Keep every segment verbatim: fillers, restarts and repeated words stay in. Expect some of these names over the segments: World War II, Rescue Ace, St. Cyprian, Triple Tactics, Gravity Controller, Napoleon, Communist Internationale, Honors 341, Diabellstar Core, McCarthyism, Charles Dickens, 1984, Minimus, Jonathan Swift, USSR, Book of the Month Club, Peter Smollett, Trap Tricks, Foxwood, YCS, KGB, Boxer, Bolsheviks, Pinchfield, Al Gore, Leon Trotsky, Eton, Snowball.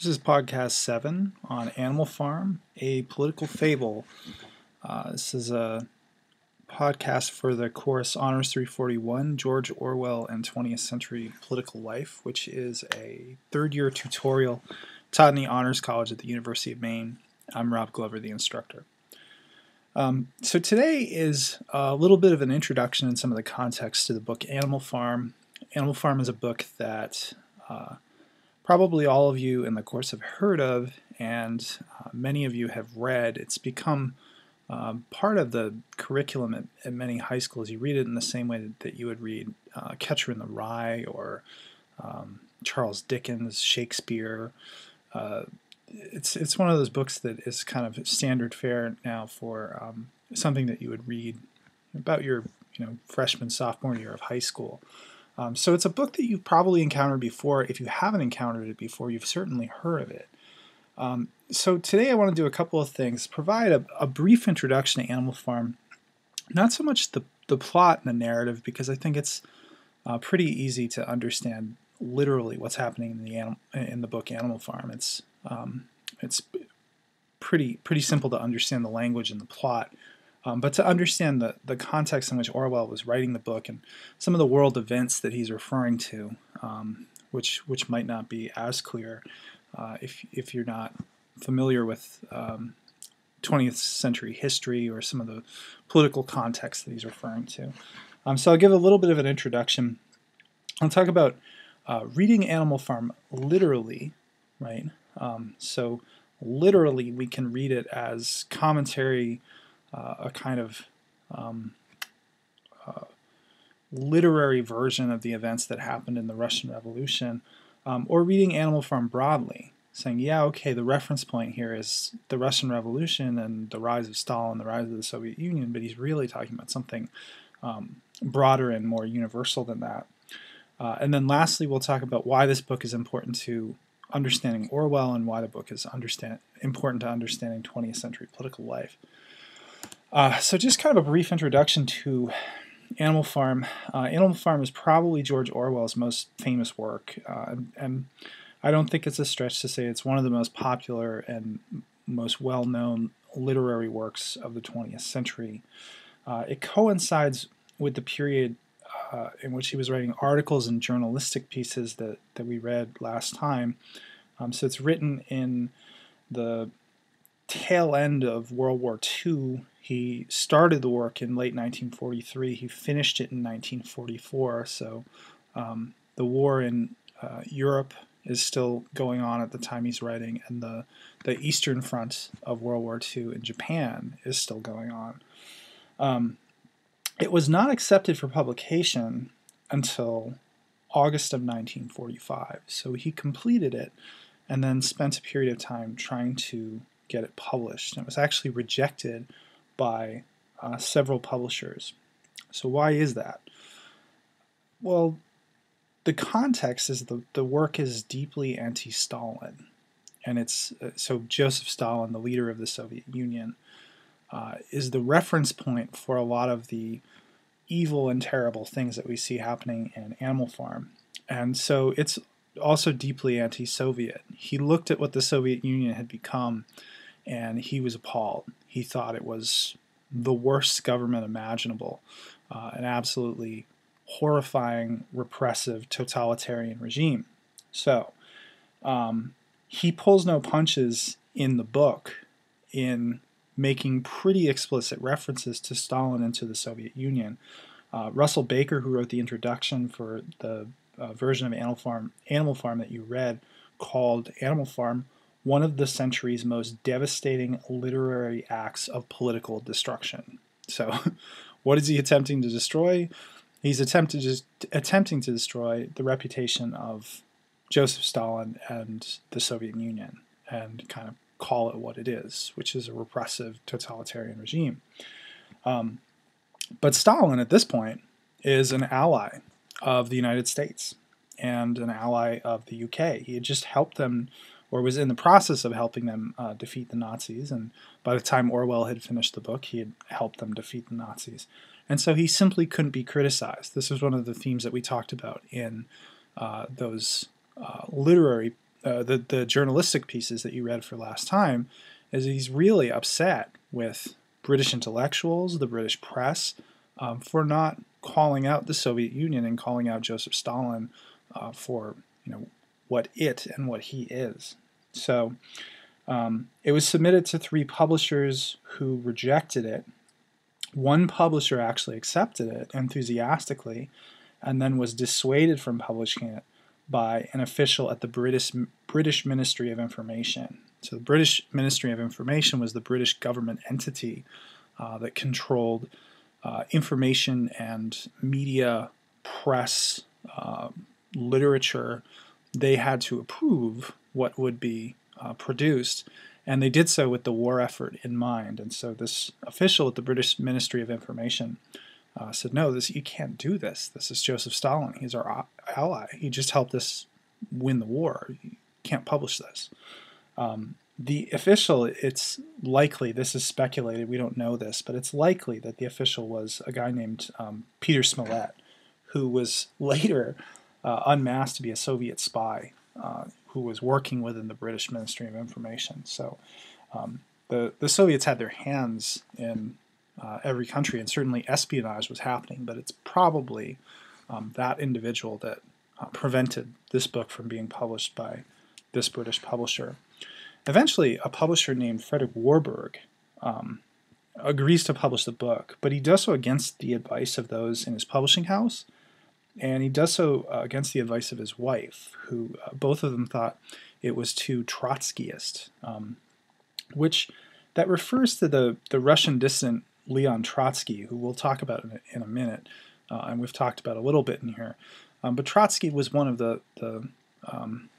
This is podcast seven on Animal Farm, a political fable. Uh, this is a podcast for the course Honors three forty-one, George Orwell and twentieth Century Political Life, which is a third-year tutorial taught in the Honors College at the University of Maine. I'm Rob Glover, the instructor. Um, so today is a little bit of an introduction and some of the context to the book Animal Farm. Animal Farm is a book that uh, probably all of you in the course have heard of, and uh, many of you have read. It's become um, part of the curriculum at, at many high schools. You read it in the same way that, that you would read uh, Catcher in the Rye or um, Charles Dickens, Shakespeare. Uh, It's it's one of those books that is kind of standard fare now for um, something that you would read about your you know freshman, sophomore year of high school. Um, so it's a book that you've probably encountered before. If you haven't encountered it before, you've certainly heard of it. Um, so today I want to do a couple of things, provide a, a brief introduction to Animal Farm, not so much the, the plot and the narrative, because I think it's uh, pretty easy to understand literally what's happening in the anim- in the book Animal Farm. It's Um, it's pretty pretty simple to understand the language and the plot, um, but to understand the, the context in which Orwell was writing the book and some of the world events that he's referring to, um, which which might not be as clear uh, if, if you're not familiar with um, twentieth century history or some of the political context that he's referring to. Um, so I'll give a little bit of an introduction. I'll talk about uh, reading Animal Farm literally, right? Um, so literally we can read it as commentary, uh, a kind of um, uh, literary version of the events that happened in the Russian Revolution, um, or reading Animal Farm broadly, saying, yeah, okay, the reference point here is the Russian Revolution and the rise of Stalin, the rise of the Soviet Union, but he's really talking about something um, broader and more universal than that. Uh, and then lastly, we'll talk about why this book is important to understanding Orwell and why the book is understand, important to understanding twentieth century political life. Uh, so just kind of a brief introduction to Animal Farm. Uh, Animal Farm is probably George Orwell's most famous work, uh, and, and I don't think it's a stretch to say it's one of the most popular and most well-known literary works of the twentieth century. Uh, it coincides with the period Uh, in which he was writing articles and journalistic pieces that, that we read last time. Um, so it's written in the tail end of World War Two. He started the work in late nineteen forty-three. He finished it in nineteen forty-four. So um, the war in uh, Europe is still going on at the time he's writing, and the, the Eastern Front of World War Two in Japan is still going on. Um, It was not accepted for publication until August of nineteen forty-five, so he completed it and then spent a period of time trying to get it published. And it was actually rejected by uh, several publishers. So why is that? Well, the context is the, the work is deeply anti-Stalin, and it's uh, so Joseph Stalin, the leader of the Soviet Union, Uh, is the reference point for a lot of the evil and terrible things that we see happening in Animal Farm. And so it's also deeply anti-Soviet. He looked at what the Soviet Union had become, and he was appalled. He thought it was the worst government imaginable, uh, an absolutely horrifying, repressive, totalitarian regime. So um, he pulls no punches in the book in making pretty explicit references to Stalin and to the Soviet Union. Uh, Russell Baker, who wrote the introduction for the uh, version of Animal Farm, Animal Farm that you read, called Animal Farm one of the century's most devastating literary acts of political destruction. So what is he attempting to destroy? He's attempt to just, attempting to destroy the reputation of Joseph Stalin and the Soviet Union, and kind of call it what it is, which is a repressive totalitarian regime. Um, but Stalin at this point is an ally of the United States and an ally of the U K. He had just helped them, or was in the process of helping them uh, defeat the Nazis, and by the time Orwell had finished the book, he had helped them defeat the Nazis. And so he simply couldn't be criticized. This was one of the themes that we talked about in uh, those uh, literary uh, the, the journalistic pieces that you read for last time, is he's really upset with British intellectuals, the British press, um, for not calling out the Soviet Union and calling out Joseph Stalin uh, for, you know, what it and what he is. So um, it was submitted to three publishers who rejected it. One publisher actually accepted it enthusiastically and then was dissuaded from publishing it by an official at the British, British Ministry of Information. So the British Ministry of Information was the British government entity uh, that controlled uh, information and media, press, uh, literature. They had to approve what would be uh, produced, and they did so with the war effort in mind. And so this official at the British Ministry of Information Uh, said, no, this, you can't do this. This is Joseph Stalin. He's our ally. He just helped us win the war. You can't publish this. Um, the official, it's likely, this is speculated, we don't know this, but it's likely that the official was a guy named um, Peter Smollett, who was later uh, unmasked to be a Soviet spy uh, who was working within the British Ministry of Information. So um, the, the Soviets had their hands in Uh, every country, and certainly espionage was happening, but it's probably um, that individual that uh, prevented this book from being published by this British publisher. Eventually, a publisher named Frederick Warburg um, agrees to publish the book, but he does so against the advice of those in his publishing house, and he does so uh, against the advice of his wife, who uh, both of them thought it was too Trotskyist, um, which that refers to the, the Russian dissident Leon Trotsky, who we'll talk about in a, in a minute, uh, and we've talked about a little bit in here. Um, but Trotsky was one of the, the, um,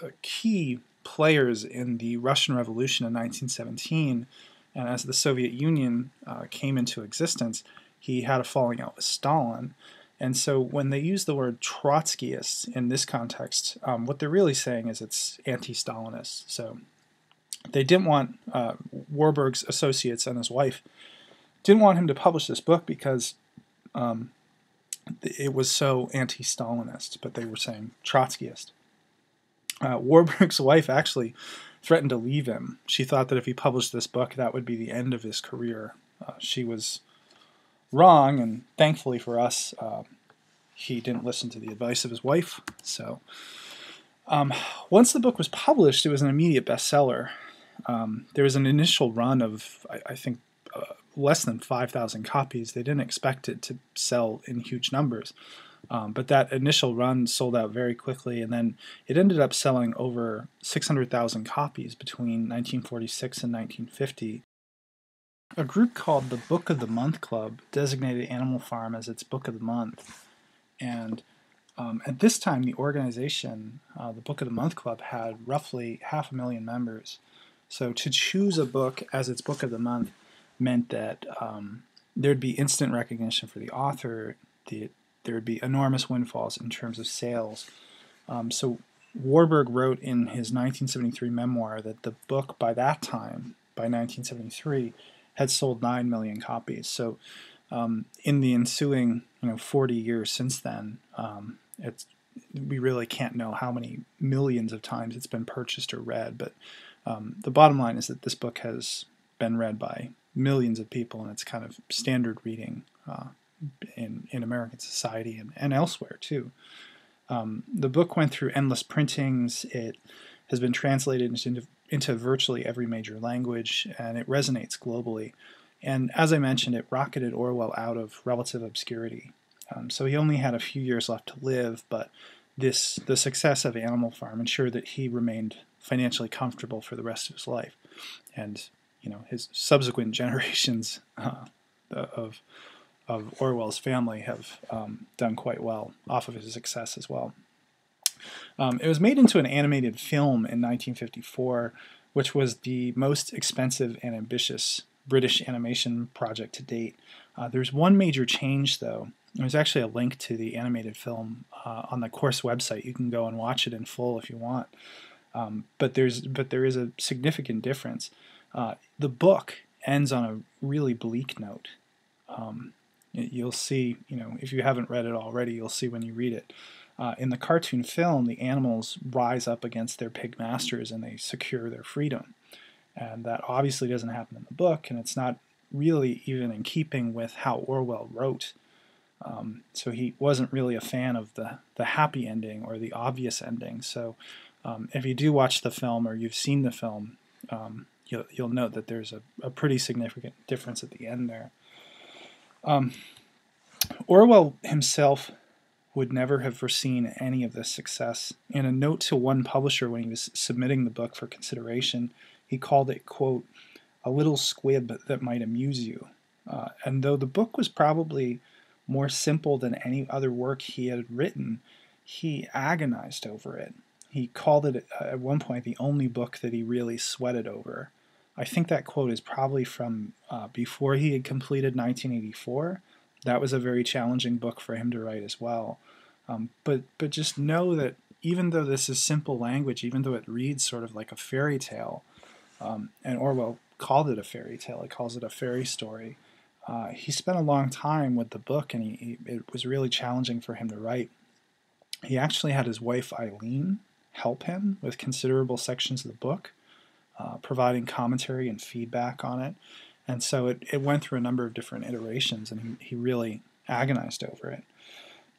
the key players in the Russian Revolution in nineteen seventeen, and as the Soviet Union uh, came into existence, he had a falling out with Stalin. And so when they use the word Trotskyists in this context, um, what they're really saying is it's anti-Stalinist. So they didn't want, uh, Warburg's associates and his wife didn't want him to publish this book because um, it was so anti-Stalinist, but they were saying Trotskyist. Uh, Warburg's wife actually threatened to leave him. She thought that if he published this book, that would be the end of his career. Uh, she was wrong, and thankfully for us, uh, he didn't listen to the advice of his wife. So um, once the book was published, it was an immediate bestseller. Um, there was an initial run of, I, I think, uh, less than five thousand copies. They didn't expect it to sell in huge numbers. Um, but that initial run sold out very quickly, and then it ended up selling over six hundred thousand copies between nineteen forty-six and nineteen fifty. A group called the Book of the Month Club designated Animal Farm as its Book of the Month. And um, at this time, the organization, uh, the Book of the Month Club, had roughly half a million members. So to choose a book as its book of the month meant that um, there'd be instant recognition for the author, the, there'd be enormous windfalls in terms of sales. Um, so Warburg wrote in his nineteen seventy-three memoir that the book by that time, by nineteen seventy-three, had sold nine million copies. So um, in the ensuing you know, forty years since then, um, it's, we really can't know how many millions of times it's been purchased or read, but Um, the bottom line is that this book has been read by millions of people, and it's kind of standard reading uh, in, in American society and, and elsewhere, too. Um, the book went through endless printings. It has been translated into, into virtually every major language, and it resonates globally. And as I mentioned, it rocketed Orwell out of relative obscurity. Um, so he only had a few years left to live, but this the success of Animal Farm ensured that he remained financially comfortable for the rest of his life, and you know his subsequent generations uh, of of Orwell's family have um, done quite well off of his success as well. Um, it was made into an animated film in nineteen fifty-four, which was the most expensive and ambitious British animation project to date. Uh, there's one major change, though. There's actually a link to the animated film uh, on the course website. You can go and watch it in full if you want. Um, but there's but there is a significant difference. Uh, the book ends on a really bleak note. Um, you'll see, you know, if you haven't read it already, you'll see when you read it. Uh, in the cartoon film, the animals rise up against their pig masters and they secure their freedom. And that obviously doesn't happen in the book, and it's not really even in keeping with how Orwell wrote. Um, so he wasn't really a fan of the, the happy ending or the obvious ending. So um, if you do watch the film or you've seen the film, um, you'll, you'll note that there's a, a pretty significant difference at the end there. Um, Orwell himself would never have foreseen any of this success. In a note to one publisher when he was submitting the book for consideration, he called it, quote, a little squib that might amuse you. Uh, and though the book was probably more simple than any other work he had written, he agonized over it. He called it, at one point, the only book that he really sweated over. I think that quote is probably from uh, before he had completed nineteen eighty-four. That was a very challenging book for him to write as well. Um, but, but just know that even though this is simple language, even though it reads sort of like a fairy tale, um, and Orwell called it a fairy tale, he calls it a fairy story, Uh, he spent a long time with the book, and he, he, it was really challenging for him to write. He actually had his wife, Eileen, help him with considerable sections of the book, uh, providing commentary and feedback on it. And so it, it went through a number of different iterations, and he, he really agonized over it.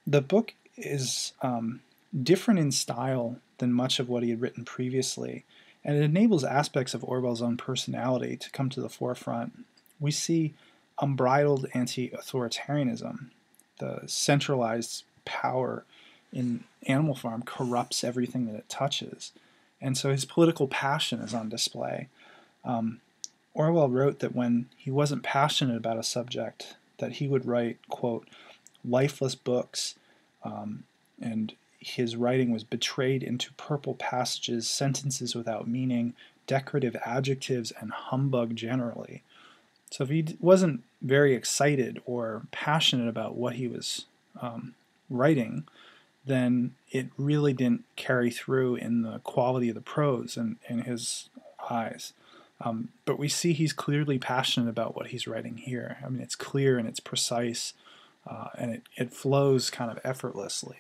The book is um, different in style than much of what he had written previously, and it enables aspects of Orwell's own personality to come to the forefront. We see unbridled anti-authoritarianism. The centralized power in Animal Farm corrupts everything that it touches. And so his political passion is on display. Um, Orwell wrote that when he wasn't passionate about a subject, that he would write, quote, lifeless books, um, and his writing was betrayed into purple passages, sentences without meaning, decorative adjectives, and humbug generally. So if he wasn't very excited or passionate about what he was um, writing, then it really didn't carry through in the quality of the prose and in his eyes. Um, but we see he's clearly passionate about what he's writing here. I mean, it's clear and it's precise, uh, and it, it flows kind of effortlessly.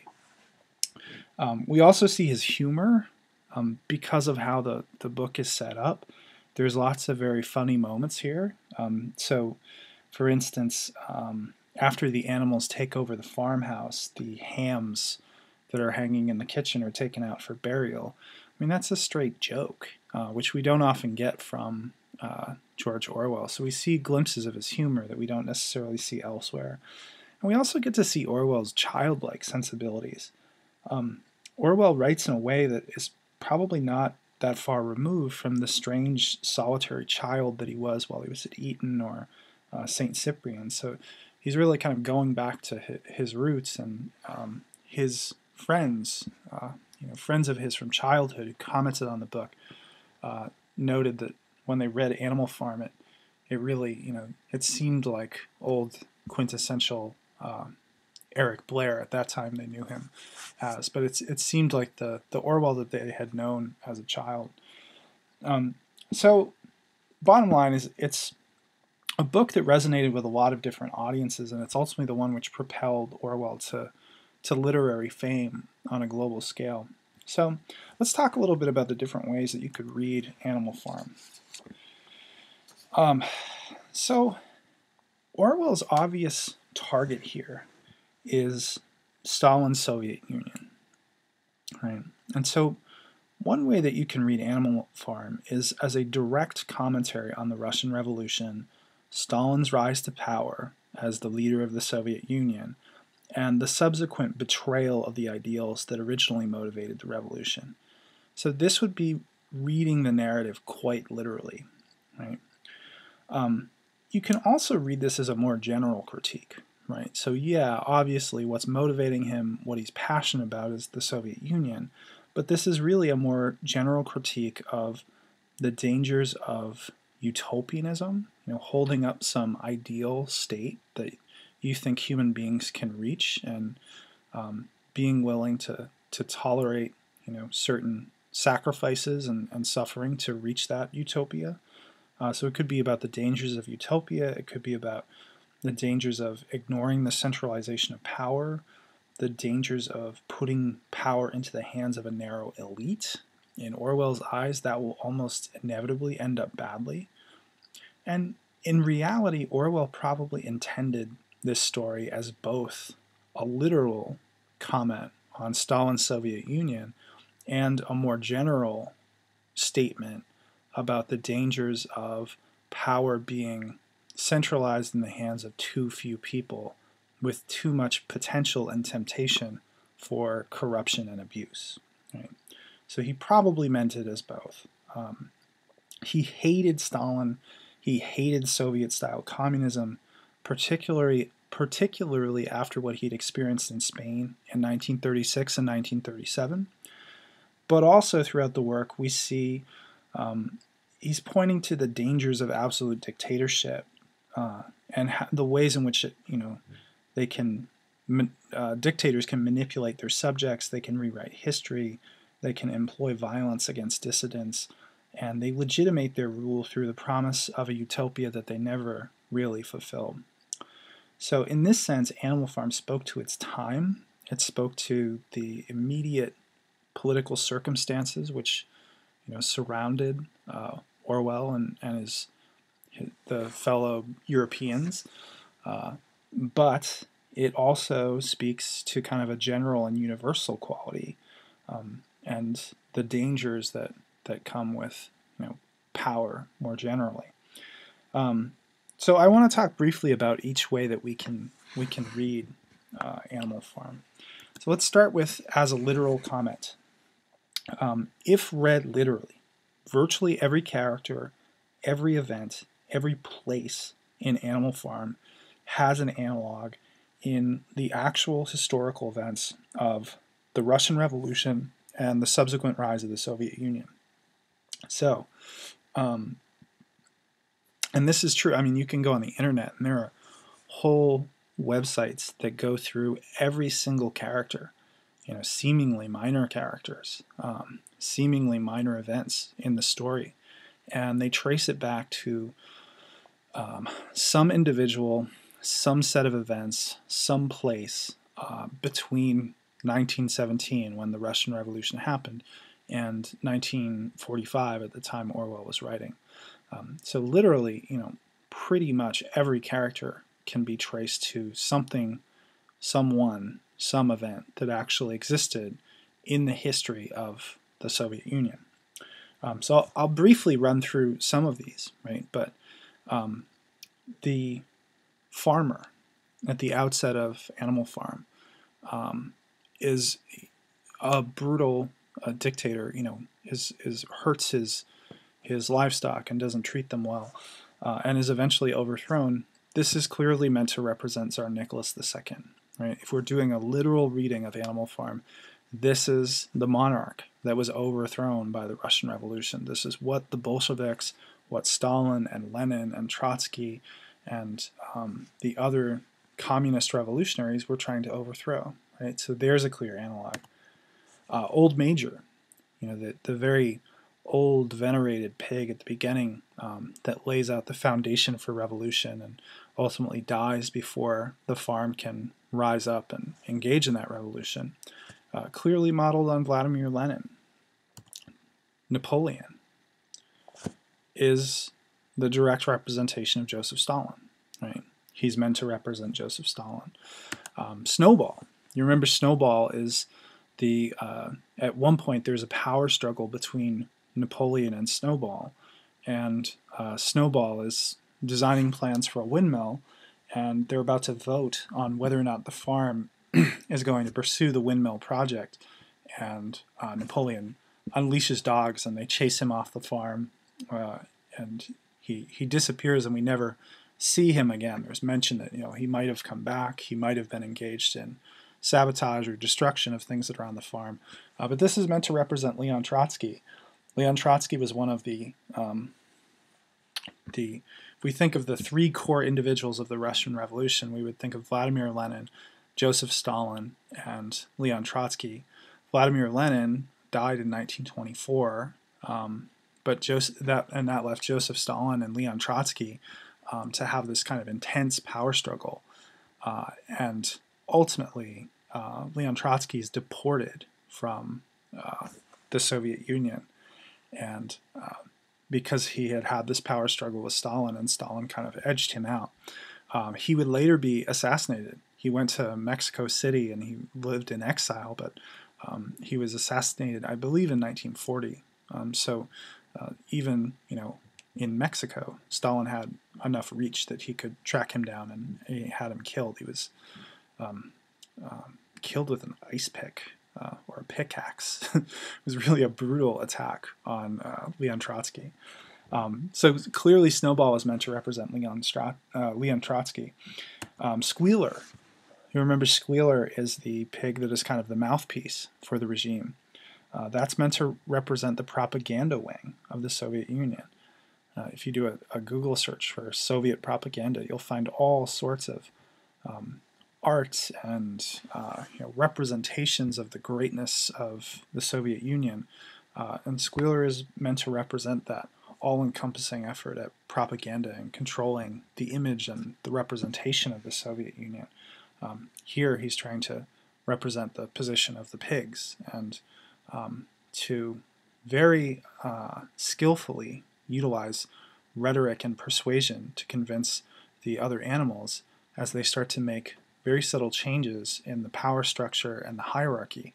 Um, we also see his humor um, because of how the, the book is set up. There's lots of very funny moments here. Um, so, for instance, um, after the animals take over the farmhouse, the hams that are hanging in the kitchen are taken out for burial. I mean, that's a straight joke, uh, which we don't often get from uh, George Orwell. So we see glimpses of his humor that we don't necessarily see elsewhere. And we also get to see Orwell's childlike sensibilities. Um, Orwell writes in a way that is probably not that far removed from the strange solitary child that he was while he was at Eton or uh, Saint Cyprian. So he's really kind of going back to his roots and um, his friends, uh, you know, friends of his from childhood who commented on the book, uh, noted that when they read Animal Farm, it, it really, you know, it seemed like old quintessential um, Eric Blair. At that time they knew him as, but it's, it seemed like the, the Orwell that they had known as a child. Um, so bottom line is it's a book that resonated with a lot of different audiences, and it's ultimately the one which propelled Orwell to, to literary fame on a global scale. So let's talk a little bit about the different ways that you could read Animal Farm. Um, so Orwell's obvious target here is Stalin's Soviet Union, right? And so one way that you can read Animal Farm is as a direct commentary on the Russian Revolution, Stalin's rise to power as the leader of the Soviet Union, and the subsequent betrayal of the ideals that originally motivated the revolution. So this would be reading the narrative quite literally, right? Um, you can also read this as a more general critique. Right, so yeah, obviously what's motivating him, what he's passionate about is the Soviet Union, but this is really a more general critique of the dangers of utopianism, you know, holding up some ideal state that you think human beings can reach, and um, being willing to, to tolerate, you know, certain sacrifices and, and suffering to reach that utopia. Uh, so it could be about the dangers of utopia, it could be about the dangers of ignoring the centralization of power, the dangers of putting power into the hands of a narrow elite. In Orwell's eyes, that will almost inevitably end up badly. And in reality, Orwell probably intended this story as both a literal comment on Stalin's Soviet Union and a more general statement about the dangers of power being centralized in the hands of too few people with too much potential and temptation for corruption and abuse. Right? So he probably meant it as both. Um, he hated Stalin. He hated Soviet-style communism, particularly particularly after what he'd experienced in Spain in nineteen thirty-six and nineteen thirty-seven. But also throughout the work, we see um, he's pointing to the dangers of absolute dictatorship uh, and ha the ways in which it, you know they can uh, dictators can manipulate their subjects, they can rewrite history, they can employ violence against dissidents, and they legitimate their rule through the promise of a utopia that they never really fulfilled. So in this sense, Animal Farm spoke to its time. It spoke to the immediate political circumstances which you know, surrounded uh, Orwell and, and his, his, the fellow Europeans. Uh, but it also speaks to kind of a general and universal quality um, and the dangers that that come with you know, power more generally. Um, so I want to talk briefly about each way that we can, we can read uh, Animal Farm. So let's start with as a literal comment. Um, if read literally, virtually every character, every event, every place in Animal Farm has an analog in the actual historical events of the Russian Revolution and the subsequent rise of the Soviet Union. So, um, and this is true. I mean, you can go on the internet and there are whole websites that go through every single character, you know, seemingly minor characters, um, seemingly minor events in the story. And they trace it back to um, some individual, some set of events, some place uh, between nineteen seventeen, when the Russian Revolution happened, and nineteen forty-five, at the time Orwell was writing. Um, so literally, you know, pretty much every character can be traced to something, someone, some event that actually existed in the history of the Soviet Union. Um, so I'll, I'll briefly run through some of these, right? But um, the farmer at the outset of Animal Farm um, is a brutal uh, dictator, you know, is, is hurts his, his livestock and doesn't treat them well uh, and is eventually overthrown. This is clearly meant to represent Tsar Nicholas the Second. Right? If we're doing a literal reading of Animal Farm, this is the monarch that was overthrown by the Russian Revolution. This is what the Bolsheviks, what Stalin and Lenin and Trotsky and um, the other communist revolutionaries were trying to overthrow. Right? So there's a clear analog. Uh, old Major, you know, the, the very old venerated pig at the beginning um, that lays out the foundation for revolution and ultimately dies before the farm can rise up and engage in that revolution. Uh, clearly modeled on Vladimir Lenin. Napoleon is the direct representation of Joseph Stalin. Right? He's meant to represent Joseph Stalin. Um, Snowball. You remember Snowball is the, uh, at one point there's a power struggle between Napoleon and Snowball, and uh, Snowball is designing plans for a windmill, and they're about to vote on whether or not the farm is going to pursue the windmill project, and uh, Napoleon unleashes dogs and they chase him off the farm, uh, and he, he disappears and we never see him again. There's mention that you know he might have come back, he might have been engaged in sabotage or destruction of things that are on the farm. Uh, but this is meant to represent Leon Trotsky. Leon Trotsky was one of the, um, the, if we think of the three core individuals of the Russian Revolution, we would think of Vladimir Lenin, Joseph Stalin, and Leon Trotsky. Vladimir Lenin died in nineteen twenty-four, um, but Joseph, that, and that left Joseph Stalin and Leon Trotsky um, to have this kind of intense power struggle. Uh, and ultimately, uh, Leon Trotsky is deported from uh, the Soviet Union, and uh, because he had had this power struggle with Stalin, and Stalin kind of edged him out. Um, he would later be assassinated. He went to Mexico City and he lived in exile, but um, he was assassinated, I believe, in nineteen forty. Um, so uh, even, you know, in Mexico, Stalin had enough reach that he could track him down and he had him killed. He was um, uh, killed with an ice pick uh, or a pickaxe. It was really a brutal attack on uh, Leon Trotsky. Um, so clearly Snowball is meant to represent Leon, Strat uh, Leon Trotsky. Um, Squealer, you remember Squealer is the pig that is kind of the mouthpiece for the regime. Uh, that's meant to represent the propaganda wing of the Soviet Union. Uh, if you do a, a Google search for Soviet propaganda, you'll find all sorts of um, arts and uh, you know, representations of the greatness of the Soviet Union. Uh, and Squealer is meant to represent that all-encompassing effort at propaganda and controlling the image and the representation of the Soviet Union. Um, here he's trying to represent the position of the pigs and um, to very uh, skillfully utilize rhetoric and persuasion to convince the other animals as they start to make very subtle changes in the power structure and the hierarchy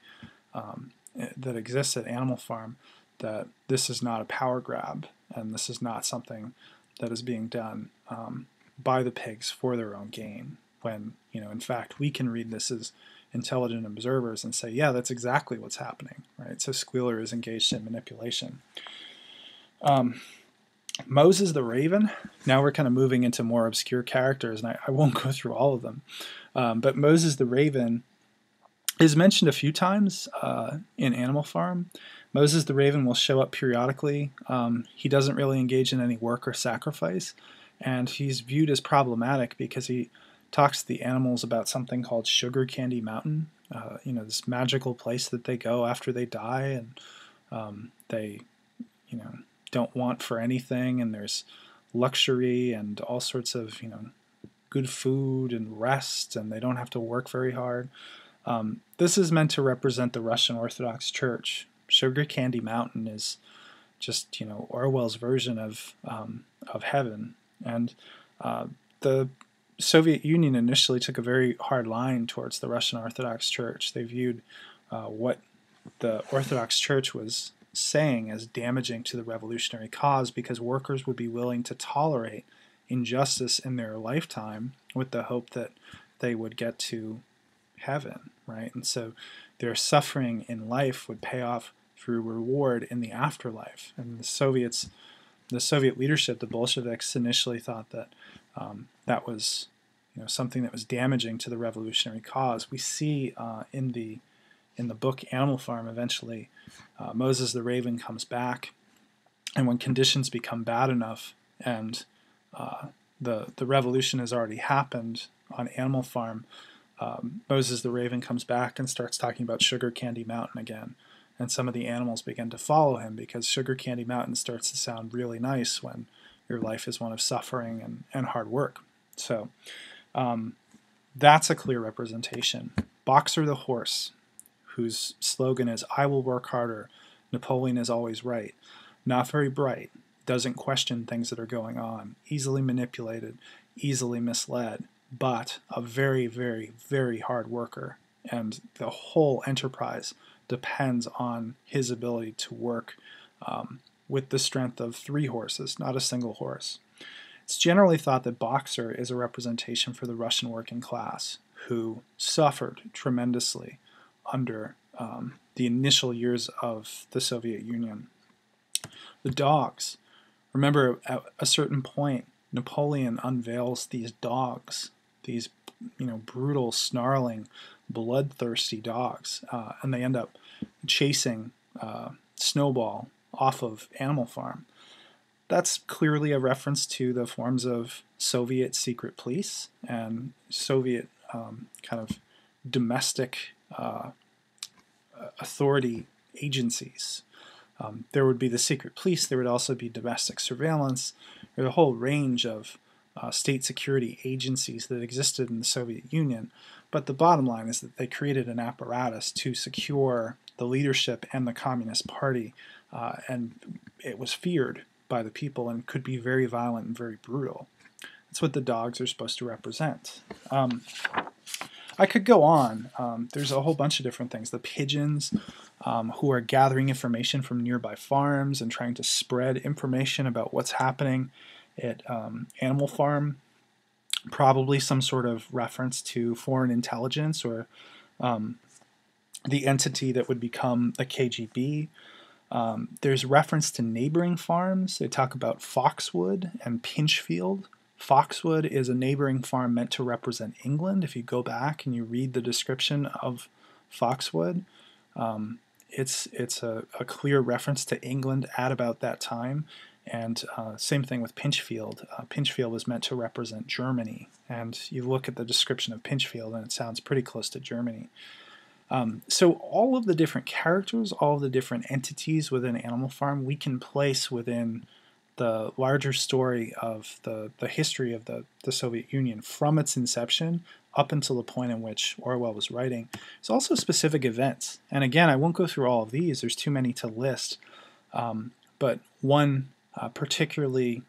um, that exists at Animal Farm, that this is not a power grab and this is not something that is being done um, by the pigs for their own gain, when, you know, in fact we can read this as intelligent observers and say, yeah, that's exactly what's happening, right? So Squealer is engaged in manipulation. Um, Moses the Raven, now we're kind of moving into more obscure characters, and I, I won't go through all of them, um, but Moses the Raven is mentioned a few times uh, in Animal Farm. Moses the Raven will show up periodically. Um, he doesn't really engage in any work or sacrifice, and he's viewed as problematic because he talks to the animals about something called Sugar Candy Mountain, uh, you know, this magical place that they go after they die, and um, they, you know, don't want for anything, and there's luxury and all sorts of, you know, good food and rest, and they don't have to work very hard. Um, this is meant to represent the Russian Orthodox Church. Sugar Candy Mountain is just, you know, Orwell's version of um, of heaven. And uh, the Soviet Union initially took a very hard line towards the Russian Orthodox Church. They viewed uh, what the Orthodox Church was saying as damaging to the revolutionary cause, because workers would be willing to tolerate injustice in their lifetime with the hope that they would get to heaven, right? And so their suffering in life would pay off through reward in the afterlife. And the Soviets, the Soviet leadership, the Bolsheviks, initially thought that um, that was, you know, something that was damaging to the revolutionary cause. We see uh, in the in the book Animal Farm, eventually, uh, Moses the Raven comes back, and when conditions become bad enough and uh, the the revolution has already happened on Animal Farm, Um, Moses the Raven comes back and starts talking about Sugar Candy Mountain again, and some of the animals begin to follow him because Sugar Candy Mountain starts to sound really nice when your life is one of suffering and, and hard work. So um, that's a clear representation. Boxer the horse, whose slogan is, "I will work harder, Napoleon is always right," not very bright, doesn't question things that are going on, easily manipulated, easily misled, but a very, very, very hard worker, and the whole enterprise depends on his ability to work um, with the strength of three horses, not a single horse. It's generally thought that Boxer is a representation for the Russian working class, who suffered tremendously under um, the initial years of the Soviet Union. The dogs, remember, at a certain point, Napoleon unveils these dogs, these, you know, brutal, snarling, bloodthirsty dogs, uh, and they end up chasing uh, Snowball off of Animal Farm. That's clearly a reference to the forms of Soviet secret police and Soviet um, kind of domestic uh, authority agencies. Um, there would be the secret police, there would also be domestic surveillance, or a whole range of uh, state security agencies that existed in the Soviet Union, but the bottom line is that they created an apparatus to secure the leadership and the Communist Party, uh, and it was feared by the people and could be very violent and very brutal. That's what the dogs are supposed to represent. Um, I could go on. Um, there's a whole bunch of different things. The pigeons, um, who are gathering information from nearby farms and trying to spread information about what's happening at um, Animal Farm, probably some sort of reference to foreign intelligence or um, the entity that would become a K G B. Um, there's reference to neighboring farms. They talk about Foxwood and Pinchfield. Foxwood is a neighboring farm meant to represent England. If you go back and you read the description of Foxwood, um, it's it's a, a clear reference to England at about that time. And uh, same thing with Pinchfield. Uh, Pinchfield is meant to represent Germany. And you look at the description of Pinchfield and it sounds pretty close to Germany. Um, so all of the different characters, all of the different entities within Animal Farm, we can place within the larger story of the, the history of the, the Soviet Union from its inception up until the point in which Orwell was writing. There's also specific events. And again, I won't go through all of these. There's too many to list. Um, but one uh, particularly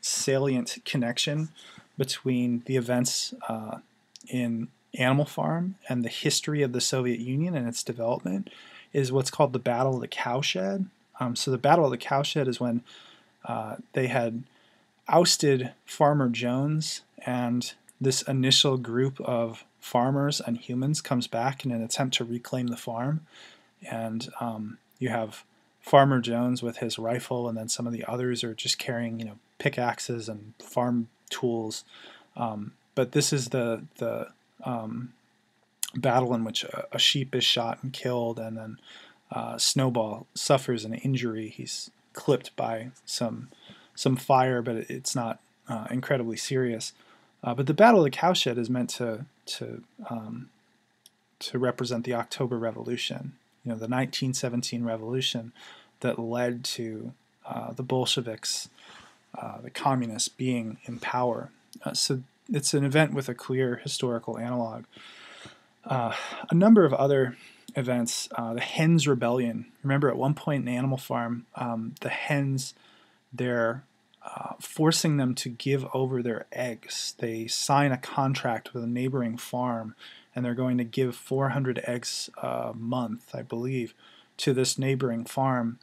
salient connection between the events uh, in Animal Farm and the history of the Soviet Union and its development is what's called the Battle of the Cowshed. Um, so the Battle of the Cowshed is when Uh, they had ousted Farmer Jones, and this initial group of farmers and humans comes back in an attempt to reclaim the farm. And um, you have Farmer Jones with his rifle, and then some of the others are just carrying, you know, pickaxes and farm tools. Um, but this is the the um, battle in which a, a sheep is shot and killed, and then uh, Snowball suffers an injury. He's clipped by some some fire, but it's not uh, incredibly serious. Uh, but the Battle of the Cowshed is meant to to um, to represent the October Revolution, you know, the nineteen seventeen revolution that led to uh, the Bolsheviks, uh, the communists, being in power. Uh, so it's an event with a clear historical analog. Uh, a number of other events, uh, the Hens Rebellion. Remember, at one point in Animal Farm, um, the hens, they're uh, forcing them to give over their eggs. They sign a contract with a neighboring farm, and they're going to give four hundred eggs a month, I believe, to this neighboring farm.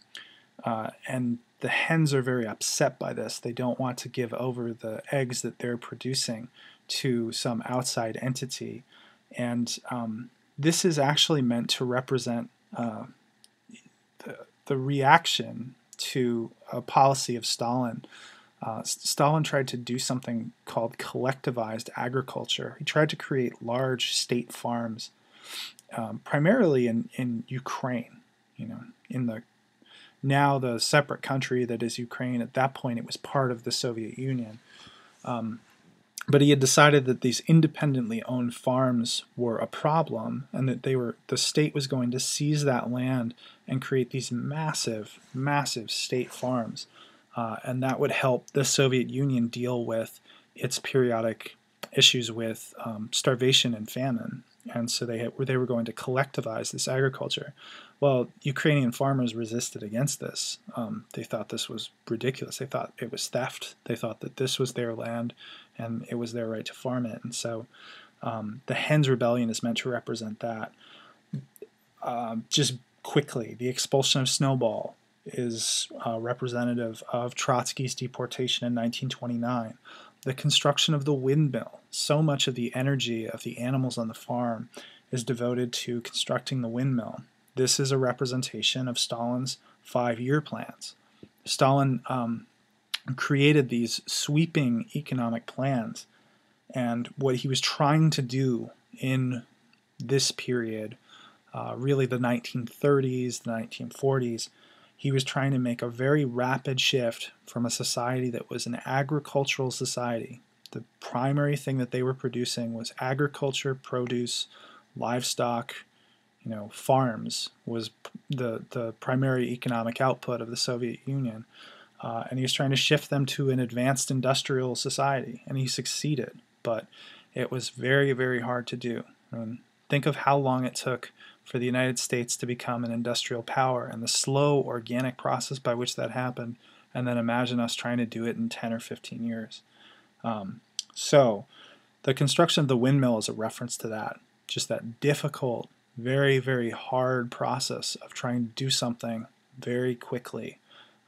Uh, and the hens are very upset by this. They don't want to give over the eggs that they're producing to some outside entity. And um, this is actually meant to represent uh, the, the reaction to a policy of Stalin. Uh, Stalin tried to do something called collectivized agriculture. He tried to create large state farms, um, primarily in, in Ukraine, you know, in the now the separate country that is Ukraine. At that point, it was part of the Soviet Union. Um, But he had decided that these independently owned farms were a problem, and that they were the state was going to seize that land and create these massive, massive state farms, uh, and that would help the Soviet Union deal with its periodic issues with um, starvation and famine. And so they had, they were going to collectivize this agriculture. Well, Ukrainian farmers resisted against this. Um, they thought this was ridiculous. They thought it was theft. They thought that this was their land and it was their right to farm it. And so um, the Hens Rebellion is meant to represent that. Uh, just quickly, the expulsion of Snowball is uh, representative of Trotsky's deportation in nineteen twenty-nine. The construction of the windmill. So much of the energy of the animals on the farm is devoted to constructing the windmill. This is a representation of Stalin's five-year plans. Stalin um, created these sweeping economic plans, and what he was trying to do in this period, uh, really the nineteen thirties, the nineteen forties, he was trying to make a very rapid shift from a society that was an agricultural society. The primary thing that they were producing was agriculture, produce, livestock, you know, farms was the, the primary economic output of the Soviet Union. Uh, and he was trying to shift them to an advanced industrial society, and he succeeded. But it was very, very hard to do. I mean, think of how long it took for the United States to become an industrial power and the slow, organic process by which that happened, and then imagine us trying to do it in ten or fifteen years. Um, so the construction of the windmill is a reference to that, just that difficult, very, very hard process of trying to do something very quickly.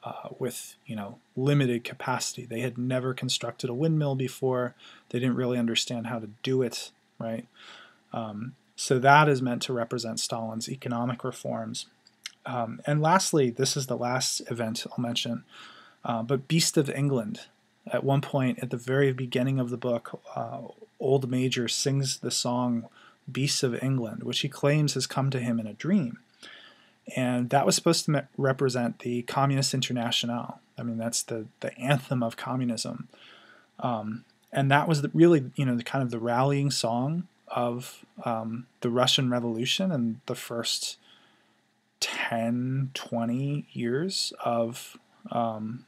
Uh, with, you know, limited capacity. They had never constructed a windmill before. They didn't really understand how to do it, right? Um, so that is meant to represent Stalin's economic reforms. Um, and lastly, this is the last event I'll mention, uh, but Beasts of England. At one point, at the very beginning of the book, uh, Old Major sings the song Beasts of England, which he claims has come to him in a dream. And that was supposed to represent the Communist Internationale. I mean, that's the, the anthem of communism. Um, and that was the, really, you know, the kind of the rallying song of um, the Russian Revolution and the first ten, twenty years of um,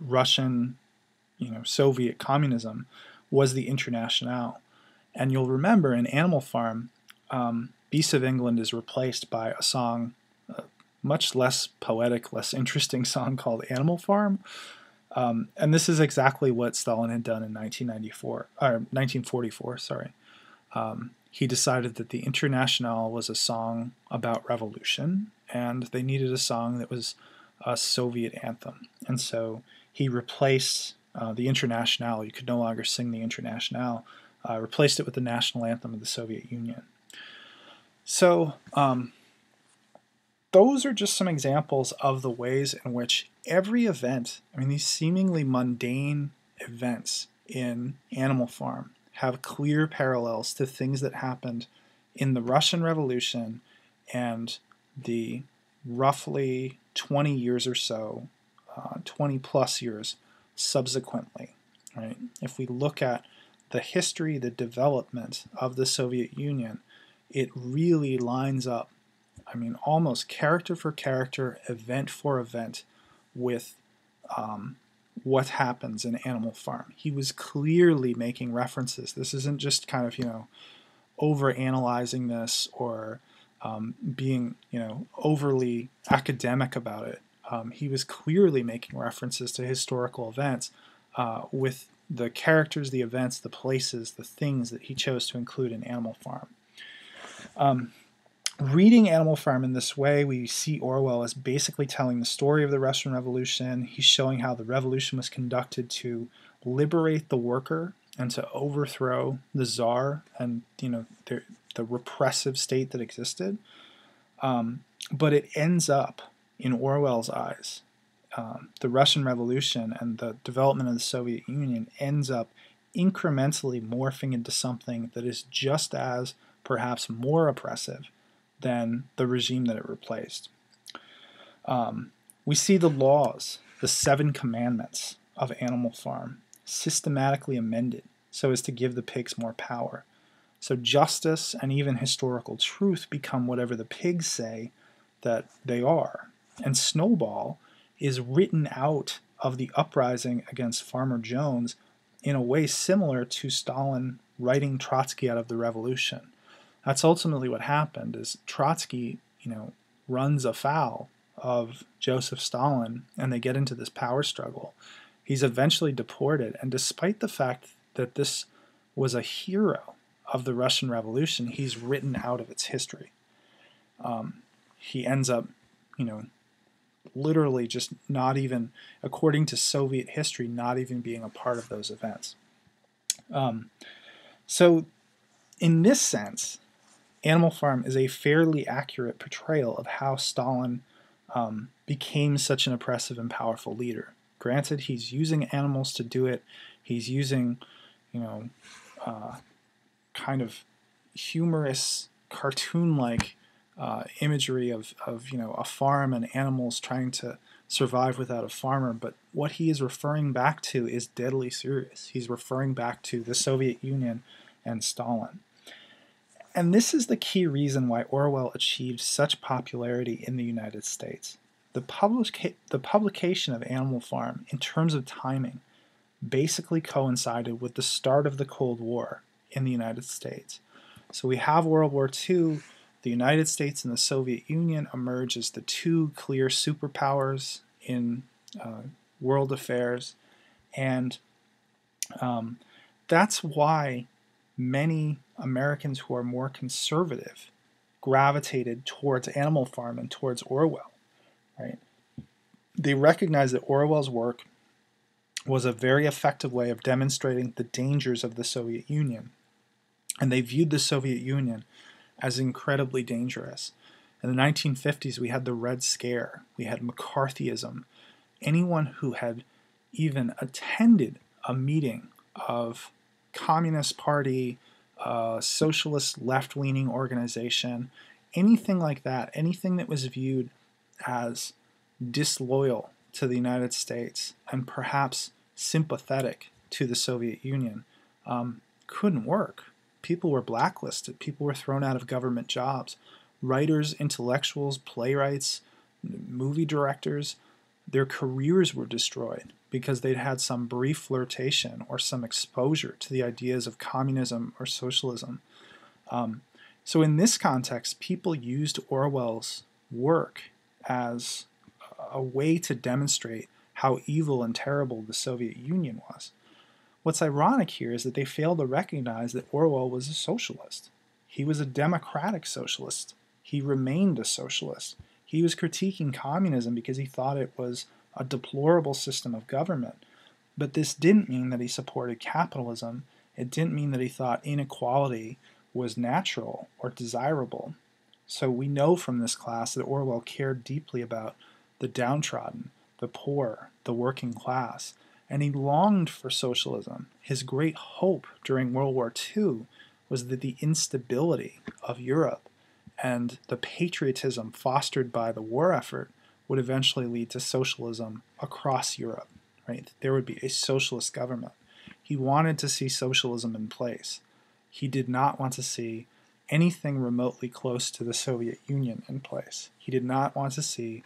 Russian, you know, Soviet communism was the Internationale. And you'll remember in Animal Farm, um, Beasts of England is replaced by a song, a much less poetic, less interesting song called Animal Farm. Um, and this is exactly what Stalin had done in nineteen ninety-four, or nineteen forty-four, sorry. Um, he decided that the Internationale was a song about revolution, and they needed a song that was a Soviet anthem. And so he replaced uh, the Internationale. You could no longer sing the Internationale, uh, replaced it with the national anthem of the Soviet Union. So um, those are just some examples of the ways in which every event, I mean, these seemingly mundane events in Animal Farm have clear parallels to things that happened in the Russian Revolution and the roughly twenty years or so, uh, twenty plus years subsequently, right? If we look at the history, the development of the Soviet Union, it really lines up, I mean, almost character for character, event for event, with um, what happens in Animal Farm. He was clearly making references. This isn't just kind of, you know, over-analyzing this or um, being, you know, overly academic about it. Um, he was clearly making references to historical events uh, with the characters, the events, the places, the things that he chose to include in Animal Farm. Um, reading Animal Farm in this way, we see Orwell as basically telling the story of the Russian Revolution. He's showing how the revolution was conducted to liberate the worker and to overthrow the czar and, you know, the, the repressive state that existed. Um, but it ends up, in Orwell's eyes, um, the Russian Revolution and the development of the Soviet Union ends up incrementally morphing into something that is just as perhaps more oppressive than the regime that it replaced. Um, we see the laws, the seven commandments of Animal Farm, systematically amended so as to give the pigs more power. So justice and even historical truth become whatever the pigs say that they are. And Snowball is written out of the uprising against Farmer Jones in a way similar to Stalin writing Trotsky out of the revolution. That's ultimately what happened, is Trotsky, you know, runs afoul of Joseph Stalin, and they get into this power struggle. He's eventually deported, and despite the fact that this was a hero of the Russian Revolution, he's written out of its history. Um, he ends up, you know, literally just not even, according to Soviet history, not even being a part of those events. Um, so in this sense, Animal Farm is a fairly accurate portrayal of how Stalin um, became such an oppressive and powerful leader. Granted, he's using animals to do it. He's using, you know, uh, kind of humorous, cartoon-like uh, imagery of, of, you know, a farm and animals trying to survive without a farmer. But what he is referring back to is deadly serious. He's referring back to the Soviet Union and Stalin. And this is the key reason why Orwell achieved such popularity in the United States. The, publica- the publication of Animal Farm, in terms of timing, basically coincided with the start of the Cold War in the United States. So we have World War Two, the United States and the Soviet Union emerge as the two clear superpowers in uh, world affairs, and um, that's why many Americans who are more conservative gravitated towards Animal Farm and towards Orwell, right? They recognize that Orwell's work was a very effective way of demonstrating the dangers of the Soviet Union, and they viewed the Soviet Union as incredibly dangerous. In the nineteen fifties, we had the Red Scare, we had McCarthyism. Anyone who had even attended a meeting of Communist Party, uh, socialist left-leaning organization, anything like that, anything that was viewed as disloyal to the United States and perhaps sympathetic to the Soviet Union, um, couldn't work. People were blacklisted. People were thrown out of government jobs. Writers, intellectuals, playwrights, movie directors, their careers were destroyed because they'd had some brief flirtation or some exposure to the ideas of communism or socialism. Um, so in this context, people used Orwell's work as a way to demonstrate how evil and terrible the Soviet Union was. What's ironic here is that they fail to recognize that Orwell was a socialist. He was a democratic socialist. He remained a socialist. He was critiquing communism because he thought it was a deplorable system of government. But this didn't mean that he supported capitalism. It didn't mean that he thought inequality was natural or desirable. So we know from this class that Orwell cared deeply about the downtrodden, the poor, the working class, and he longed for socialism. His great hope during World War Two was that the instability of Europe and the patriotism fostered by the war effort would eventually lead to socialism across Europe, right? There would be a socialist government. He wanted to see socialism in place. He did not want to see anything remotely close to the Soviet Union in place. He did not want to see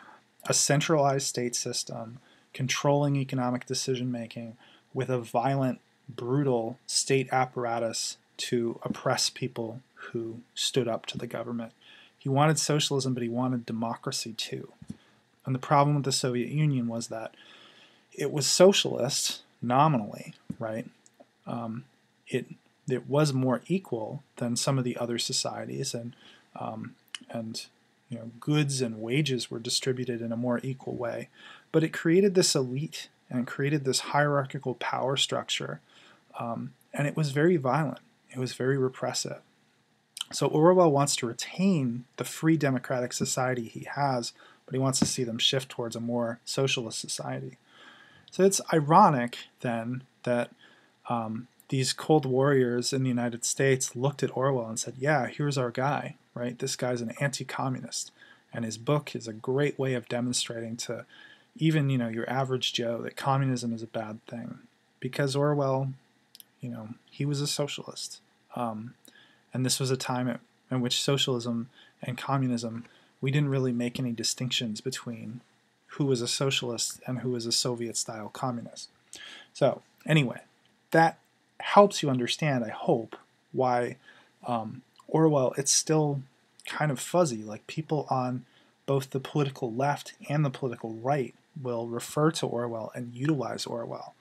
a centralized state system controlling economic decision-making with a violent, brutal state apparatus to oppress people who stood up to the government. He wanted socialism, but he wanted democracy too. And the problem with the Soviet Union was that it was socialist, nominally, right? Um, it, it was more equal than some of the other societies, and, um, and you know, goods and wages were distributed in a more equal way. But it created this elite, and it created this hierarchical power structure, um, and it was very violent. It was very repressive. So Orwell wants to retain the free democratic society he has, but he wants to see them shift towards a more socialist society. So it's ironic, then, that um, these cold warriors in the United States looked at Orwell and said, yeah, here's our guy, right? This guy's an anti-communist, and his book is a great way of demonstrating to even, you know, your average Joe that communism is a bad thing, because Orwell, you know, he was a socialist, um, and this was a time at, in which socialism and communism, we didn't really make any distinctions between who was a socialist and who was a Soviet-style communist. So anyway, that helps you understand, I hope, why um, Orwell, it's still kind of fuzzy. Like, people on both the political left and the political right will refer to Orwell and utilize Orwell.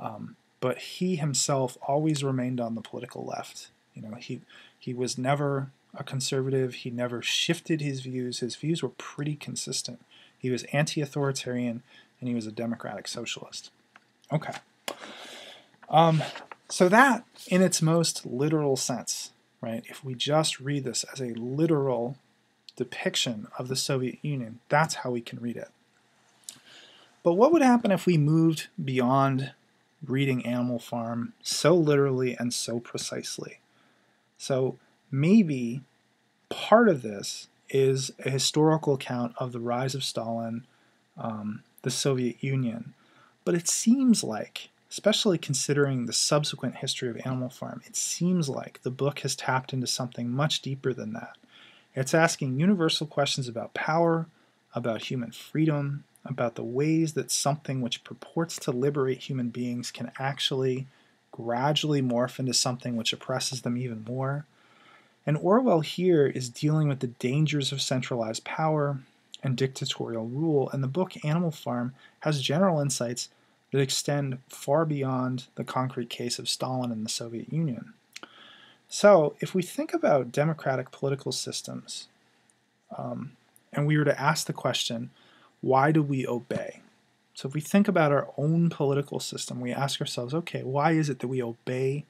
Um, but he himself always remained on the political left. You know, he, he was never a conservative. He never shifted his views. His views were pretty consistent. He was anti-authoritarian, and he was a democratic socialist. Okay. Um, so that, in its most literal sense, right, if we just read this as a literal depiction of the Soviet Union, that's how we can read it. But what would happen if we moved beyond reading Animal Farm so literally and so precisely? So maybe part of this is a historical account of the rise of Stalin, um, the Soviet Union, but it seems like, especially considering the subsequent history of Animal Farm, it seems like the book has tapped into something much deeper than that. It's asking universal questions about power, about human freedom, about the ways that something which purports to liberate human beings can actually gradually morph into something which oppresses them even more. And Orwell here is dealing with the dangers of centralized power and dictatorial rule, and the book Animal Farm has general insights that extend far beyond the concrete case of Stalin and the Soviet Union. So if we think about democratic political systems, um, and we were to ask the question, why do we obey? So if we think about our own political system, we ask ourselves, okay, why is it that we obey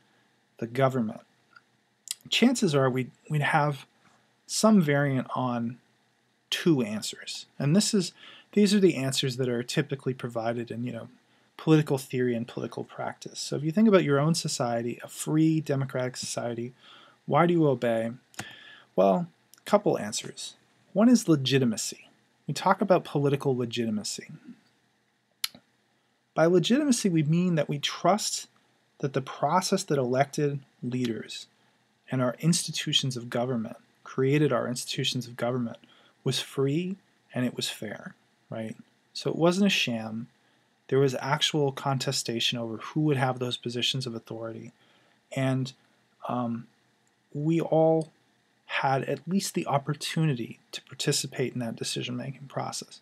the government? Chances are we'd, we'd have some variant on two answers. And this is these are the answers that are typically provided in, you know, political theory and political practice. So if you think about your own society, a free democratic society, why do you obey? Well, a couple answers. One is legitimacy. We talk about political legitimacy. By legitimacy, we mean that we trust that the process that elected leaders and our institutions of government, created our institutions of government, was free and it was fair, right? So it wasn't a sham. There was actual contestation over who would have those positions of authority. And um, we all had at least the opportunity to participate in that decision-making process.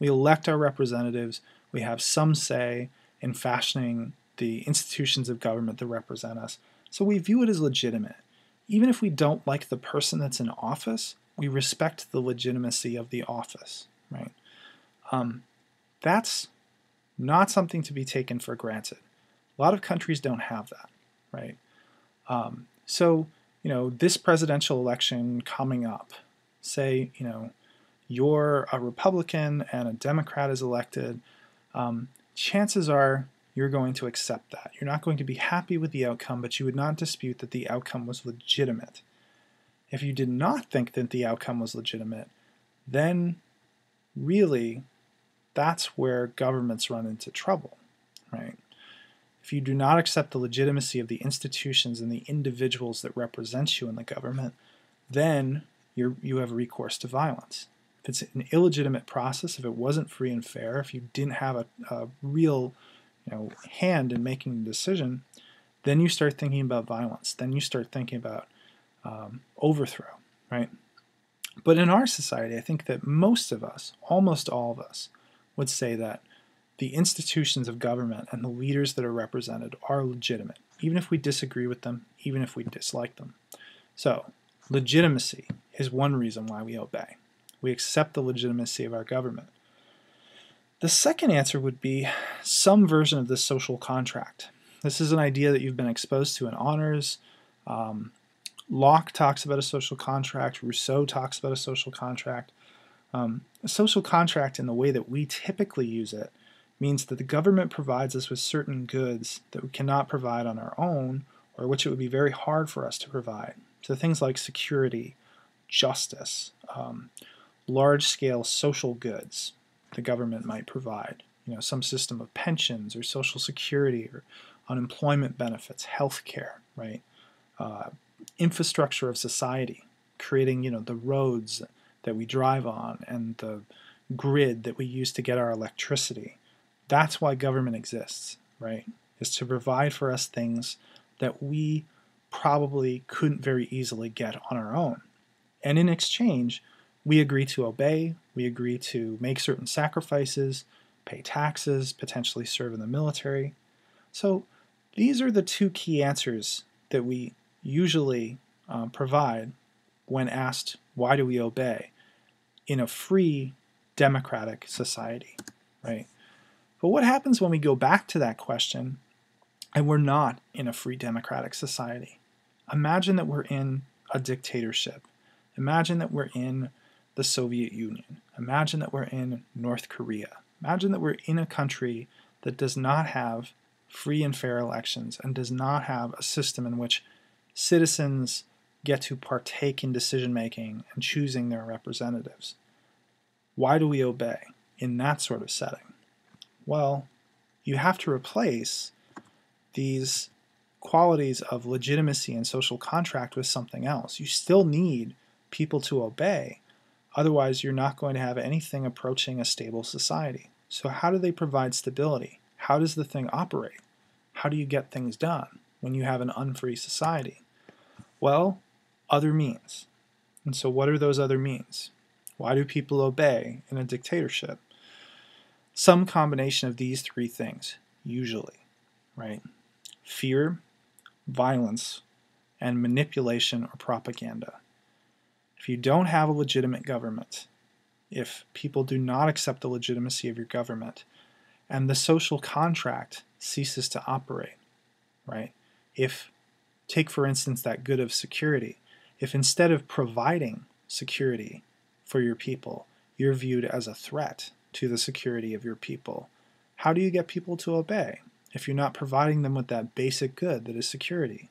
We elect our representatives. We have some say in fashioning the institutions of government that represent us. So we view it as legitimate. Even if we don't like the person that's in office, we respect the legitimacy of the office, right? Um, that's not something to be taken for granted. A lot of countries don't have that, right? Um, so, you know, this presidential election coming up, say, you know, you're a Republican and a Democrat is elected, um, chances are you're going to accept that. You're not going to be happy with the outcome, but you would not dispute that the outcome was legitimate. If you did not think that the outcome was legitimate, then really that's where governments run into trouble, right? If you do not accept the legitimacy of the institutions and the individuals that represent you in the government, then you're, you have recourse to violence. If it's an illegitimate process, if it wasn't free and fair, if you didn't have a, a real you know, hand in making the decision, then you start thinking about violence. Then you start thinking about um, overthrow, right? But in our society, I think that most of us, almost all of us, would say that the institutions of government and the leaders that are represented are legitimate, even if we disagree with them, even if we dislike them. So legitimacy is one reason why we obey. We accept the legitimacy of our government. The second answer would be some version of the social contract. This is an idea that you've been exposed to in honors. Um, Locke talks about a social contract. Rousseau talks about a social contract. Um, a social contract, in the way that we typically use it, means that the government provides us with certain goods that we cannot provide on our own, or which it would be very hard for us to provide. So things like security, justice, um, large-scale social goods the government might provide, you know, some system of pensions or social security or unemployment benefits, health care, right? Uh, infrastructure of society, creating, you know, the roads that we drive on and the grid that we use to get our electricity. That's why government exists, right? Is to provide for us things that we probably couldn't very easily get on our own. And in exchange, we agree to obey, we agree to make certain sacrifices, pay taxes, potentially serve in the military. So these are the two key answers that we usually uh, provide when asked, why do we obey? In a free democratic society, right? But what happens when we go back to that question and we're not in a free democratic society? Imagine that we're in a dictatorship. Imagine that we're in the Soviet Union. Imagine that we're in North Korea. Imagine that we're in a country that does not have free and fair elections and does not have a system in which citizens get to partake in decision-making and choosing their representatives. Why do we obey in that sort of setting? Well, you have to replace these qualities of legitimacy and social contract with something else. You still need people to obey, Otherwise, you're not going to have anything approaching a stable society. So how do they provide stability? How does the thing operate? How do you get things done when you have an unfree society? Well, other means. And so what are those other means? Why do people obey in a dictatorship? Some combination of these three things, usually, right? Fear, violence, and manipulation or propaganda. If you don't have a legitimate government, if people do not accept the legitimacy of your government, and the social contract ceases to operate, right? If, take for instance that good of security, if instead of providing security for your people, you're viewed as a threat to the security of your people, how do you get people to obey if you're not providing them with that basic good that is security?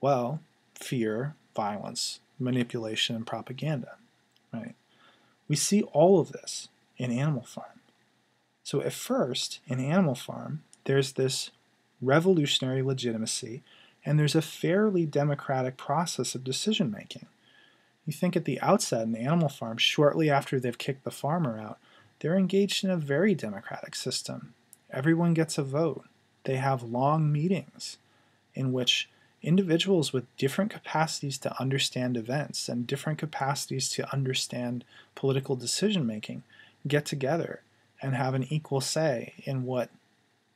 Well, fear, violence, manipulation, and propaganda, right? We see all of this in Animal Farm. So at first, in Animal Farm, there's this revolutionary legitimacy, and there's a fairly democratic process of decision-making. You think at the outset in Animal Farm, shortly after they've kicked the farmer out, they're engaged in a very democratic system. Everyone gets a vote. They have long meetings in which individuals with different capacities to understand events and different capacities to understand political decision-making get together and have an equal say in what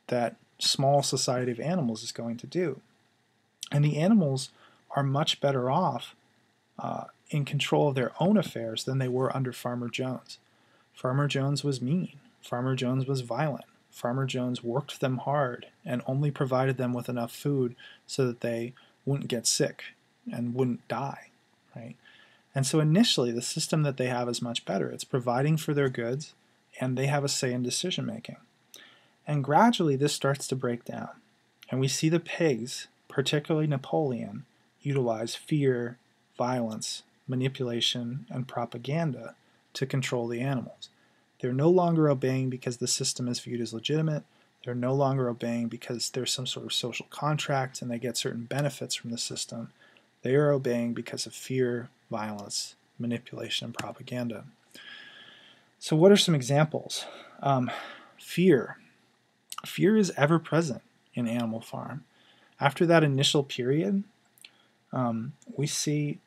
that small society of animals is going to do. And the animals are much better off uh, in control of their own affairs than they were under Farmer Jones. Farmer Jones was mean. Farmer Jones was violent. Farmer Jones worked them hard and only provided them with enough food so that they wouldn't get sick and wouldn't die, right? And so initially, the system that they have is much better. It's providing for their goods, and they have a say in decision-making. And gradually, this starts to break down. And we see the pigs, particularly Napoleon, utilize fear, violence, manipulation, and propaganda to control the animals. They're no longer obeying because the system is viewed as legitimate. They're no longer obeying because there's some sort of social contract and they get certain benefits from the system. They are obeying because of fear, violence, manipulation, and propaganda. So what are some examples? Um, fear. Fear is ever-present in Animal Farm. After that initial period, um, we see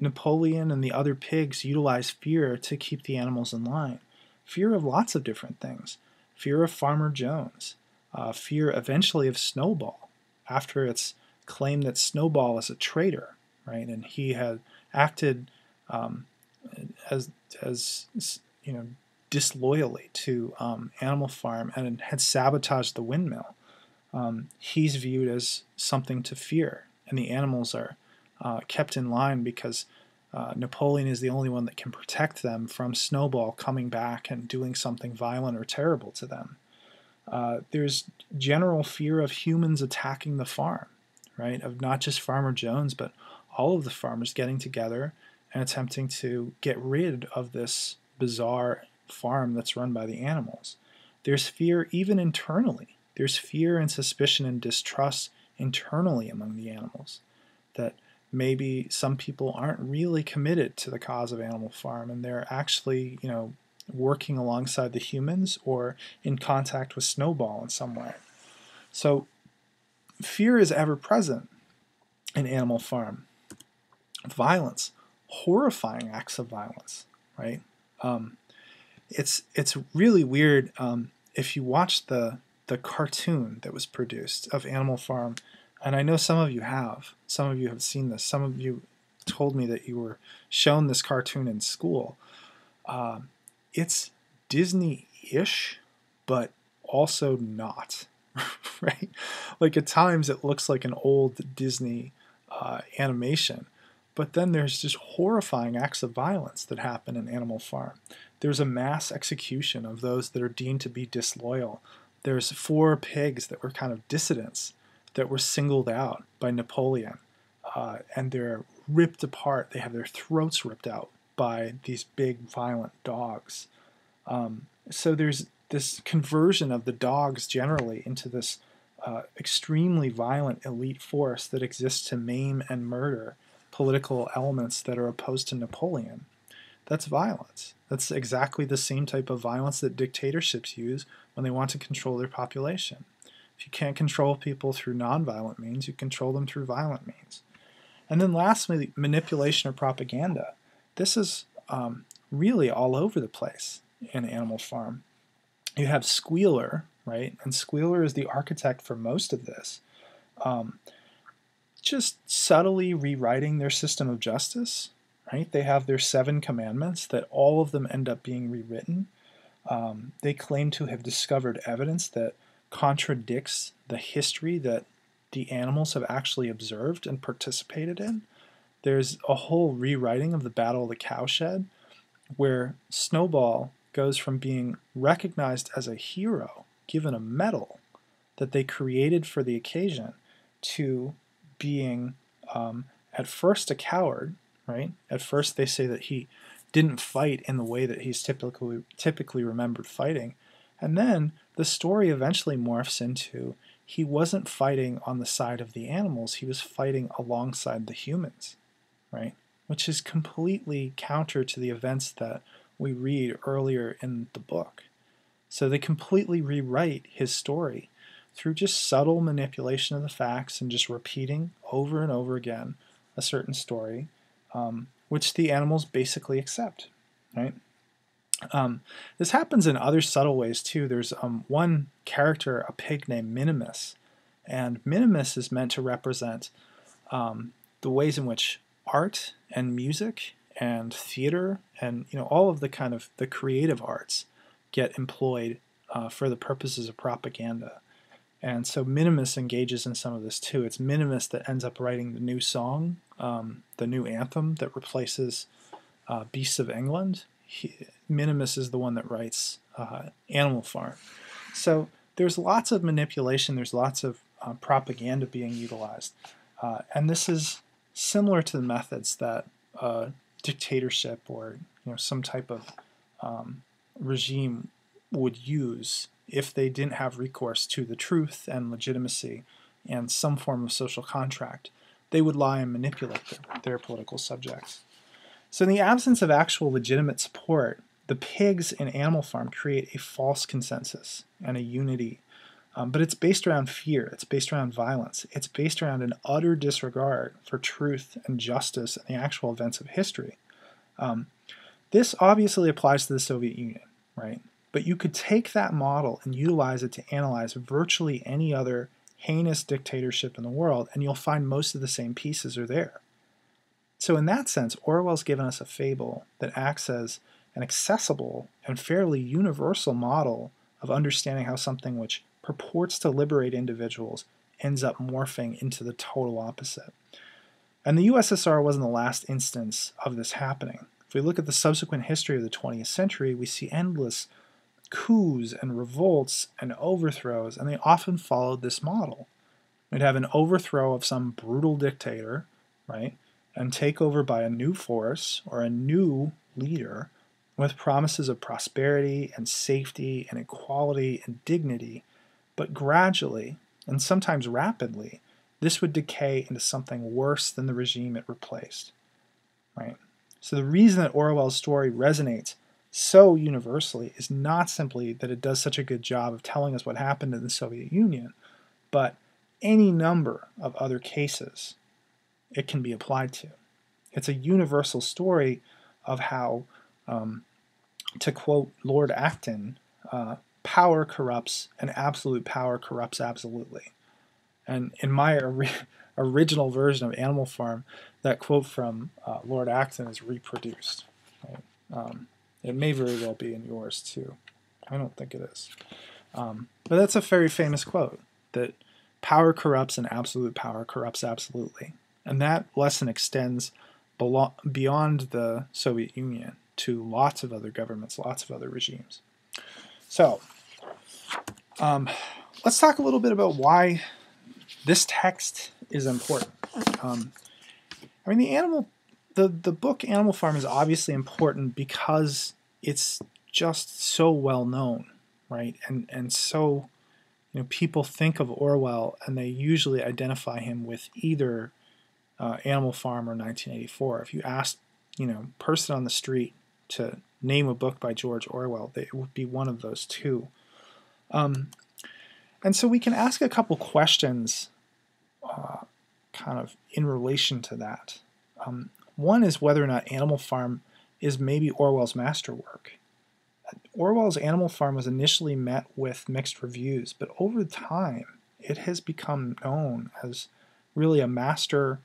Napoleon and the other pigs utilize fear to keep the animals in line. Fear of lots of different things. Fear of Farmer Jones. Uh, fear eventually of Snowball, after it's claimed that Snowball is a traitor, right? And he had acted um, as, as, you know, disloyally to um, Animal Farm and had sabotaged the windmill. Um, he's viewed as something to fear, and the animals are uh, kept in line because uh, Napoleon is the only one that can protect them from Snowball coming back and doing something violent or terrible to them. Uh, there's general fear of humans attacking the farm, right? Of not just Farmer Jones, but all of the farmers getting together and attempting to get rid of this bizarre farm that's run by the animals. There's fear even internally. There's fear and suspicion and distrust internally among the animals, that maybe some people aren't really committed to the cause of Animal Farm and they're actually, you know, working alongside the humans or in contact with Snowball in some way. So fear is ever present in Animal Farm. Violence, horrifying acts of violence, right? Um, it's, it's really weird um, if you watch the the cartoon that was produced of Animal Farm, and I know some of you have. Some of you have seen this. Some of you told me that you were shown this cartoon in school. Um, it's Disney-ish, but also not, right? Like at times it looks like an old Disney uh, animation, but then there's just horrifying acts of violence that happen in Animal Farm. There's a mass execution of those that are deemed to be disloyal. There's four pigs that were kind of dissidents that were singled out by Napoleon, uh, and they're ripped apart. They have their throats ripped out by these big, violent dogs. Um, so there's this conversion of the dogs generally into this uh, extremely violent elite force that exists to maim and murder political elements that are opposed to Napoleon. That's violence. That's exactly the same type of violence that dictatorships use when they want to control their population. If you can't control people through nonviolent means, you control them through violent means. And then lastly, manipulation or propaganda. This is um, really all over the place in Animal Farm. You have Squealer, right? And Squealer is the architect for most of this. Um, just subtly rewriting their system of justice, right? They have their seven commandments that all of them end up being rewritten. Um, they claim to have discovered evidence that contradicts the history that the animals have actually observed and participated in. There's a whole rewriting of the Battle of the Cowshed, where Snowball goes from being recognized as a hero, given a medal that they created for the occasion, to being um, at first a coward, right? At first they say that he didn't fight in the way that he's typically, typically remembered fighting. And then the story eventually morphs into he wasn't fighting on the side of the animals, he was fighting alongside the humans, right? Which is completely counter to the events that we read earlier in the book. So they completely rewrite his story through just subtle manipulation of the facts and just repeating over and over again a certain story, um, which the animals basically accept, right? Um, this happens in other subtle ways too. There's um, one character, a pig named Minimus, and Minimus is meant to represent um, the ways in which art and music and theater and, you know, all of the kind of the creative arts get employed uh, for the purposes of propaganda. And so Minimus engages in some of this too. It's Minimus that ends up writing the new song, um, the new anthem that replaces uh, Beasts of England. He, Minimus is the one that writes uh, Animal Farm. So there's lots of manipulation, there's lots of uh, propaganda being utilized. Uh, and this is similar to the methods that uh, dictatorship or, you know, some type of um, regime would use if they didn't have recourse to the truth and legitimacy and some form of social contract. They would lie and manipulate their, their political subjects. So in the absence of actual legitimate support, the pigs in Animal Farm create a false consensus and a unity, um, but it's based around fear, it's based around violence, it's based around an utter disregard for truth and justice and the actual events of history. Um, this obviously applies to the Soviet Union, right? But you could take that model and utilize it to analyze virtually any other heinous dictatorship in the world, and you'll find most of the same pieces are there. So in that sense, Orwell's given us a fable that acts as an accessible and fairly universal model of understanding how something which purports to liberate individuals ends up morphing into the total opposite. And the U S S R wasn't the last instance of this happening. If we look at the subsequent history of the twentieth century, we see endless coups and revolts and overthrows, and they often followed this model. We'd have an overthrow of some brutal dictator, right, and take over by a new force or a new leader with promises of prosperity and safety and equality and dignity, but gradually, and sometimes rapidly, this would decay into something worse than the regime it replaced, right? So the reason that Orwell's story resonates so universally is not simply that it does such a good job of telling us what happened in the Soviet Union, but any number of other cases it can be applied to. It's a universal story of how, um, to quote Lord Acton, uh, power corrupts and absolute power corrupts absolutely. And in my ori original version of Animal Farm, that quote from uh, Lord Acton is reproduced, right? Um, It may very well be in yours, too. I don't think it is. Um, but that's a very famous quote, that power corrupts and absolute power corrupts absolutely. And that lesson extends beyond the Soviet Union to lots of other governments, lots of other regimes. So um, let's talk a little bit about why this text is important. Um, I mean, the animal... The, the book Animal Farm is obviously important because it's just so well known, right? And, and so, you know, people think of Orwell and they usually identify him with either uh, Animal Farm or nineteen eighty-four. If you ask, you know, person on the street to name a book by George Orwell, it would be one of those two. Um, and so we can ask a couple questions uh, kind of in relation to that. Um, one is whether or not Animal Farm is maybe Orwell's masterwork. Orwell's Animal Farm was initially met with mixed reviews, but over time it has become known as really a master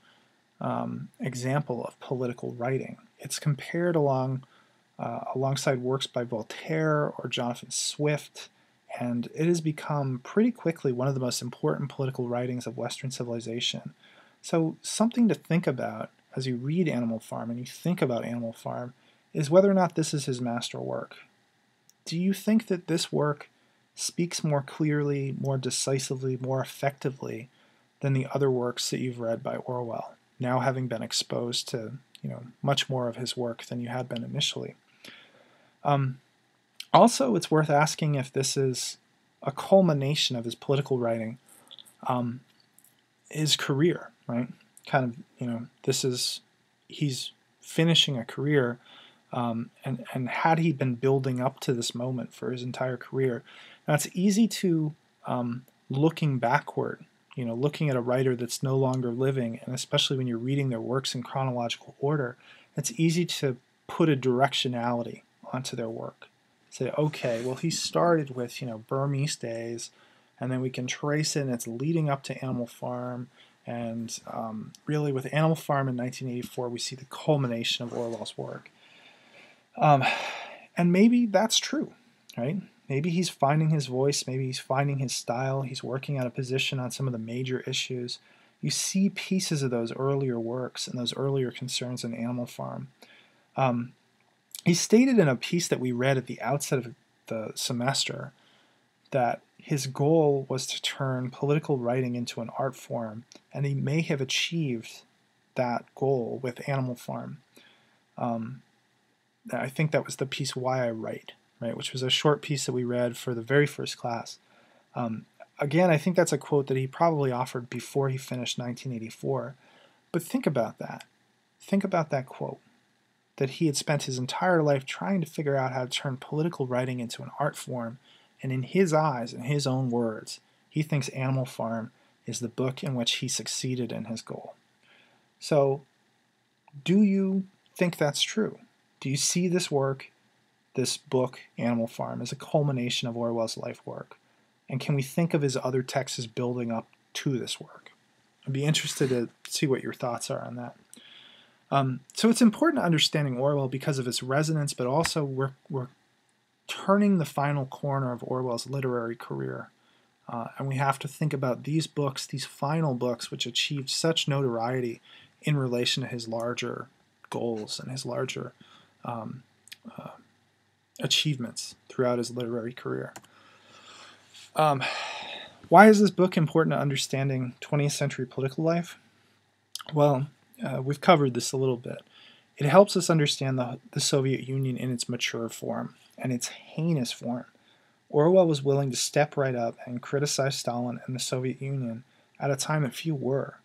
um, example of political writing. It's compared along uh, alongside works by Voltaire or Jonathan Swift, and it has become pretty quickly one of the most important political writings of Western civilization. So something to think about as you read Animal Farm and you think about Animal Farm is whether or not this is his masterwork. Do you think that this work speaks more clearly, more decisively, more effectively than the other works that you've read by Orwell, now having been exposed to, you know, much more of his work than you had been initially? Um, also, it's worth asking if this is a culmination of his political writing, um, his career, right? Kind of, you know, this is, he's finishing a career. Um, and, and had he been building up to this moment for his entire career? Now, it's easy to, um, looking backward, you know, looking at a writer that's no longer living, and especially when you're reading their works in chronological order, it's easy to put a directionality onto their work. Say, okay, well, he started with, you know, Burmese Days, and then we can trace it, and it's leading up to Animal Farm. And um, really, with Animal Farm in nineteen eighty-four, we see the culmination of Orwell's work. Um, and maybe that's true, right? Maybe he's finding his voice, maybe he's finding his style, he's working out a position on some of the major issues. You see pieces of those earlier works and those earlier concerns in Animal Farm. Um, he stated in a piece that we read at the outset of the semester that his goal was to turn political writing into an art form, and he may have achieved that goal with Animal Farm. Um, I think that was the piece Why I Write, right, which was a short piece that we read for the very first class. Um, again, I think that's a quote that he probably offered before he finished nineteen eighty-four. But think about that. Think about that quote, that he had spent his entire life trying to figure out how to turn political writing into an art form. And in his eyes, in his own words, he thinks Animal Farm is the book in which he succeeded in his goal. So, do you think that's true? Do you see this work, this book, Animal Farm, as a culmination of Orwell's life work? And can we think of his other texts as building up to this work? I'd be interested to see what your thoughts are on that. Um, so it's important to understanding Orwell because of its resonance, but also we're, we're turning the final corner of Orwell's literary career. Uh, and we have to think about these books, these final books, which achieved such notoriety in relation to his larger goals and his larger Um, uh, achievements throughout his literary career. Um, why is this book important to understanding twentieth century political life? Well, uh, we've covered this a little bit. It helps us understand the, the Soviet Union in its mature form and its heinous form. Orwell was willing to step right up and criticize Stalin and the Soviet Union at a time that few were,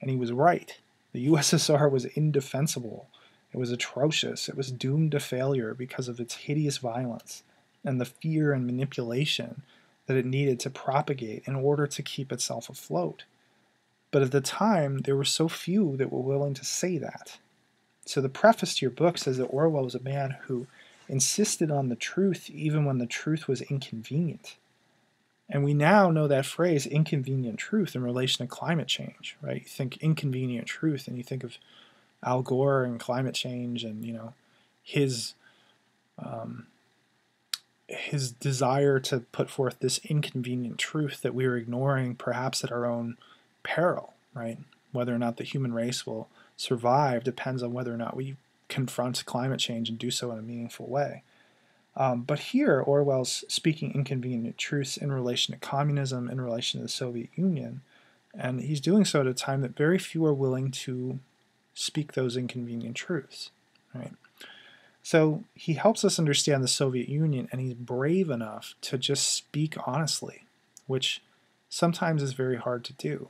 and he was right. The U S S R was indefensible. It was atrocious. It was doomed to failure because of its hideous violence and the fear and manipulation that it needed to propagate in order to keep itself afloat. But at the time, there were so few that were willing to say that. So the preface to your book says that Orwell was a man who insisted on the truth even when the truth was inconvenient. And we now know that phrase, inconvenient truth, in relation to climate change, right? You think inconvenient truth, and you think of Al Gore and climate change and, you know, his um, his desire to put forth this inconvenient truth that we are ignoring perhaps at our own peril, right? Whether or not the human race will survive depends on whether or not we confront climate change and do so in a meaningful way. Um, but here, Orwell's speaking inconvenient truths in relation to communism, in relation to the Soviet Union, and he's doing so at a time that very few are willing to speak those inconvenient truths, right? So he helps us understand the Soviet Union, and he's brave enough to just speak honestly, which sometimes is very hard to do,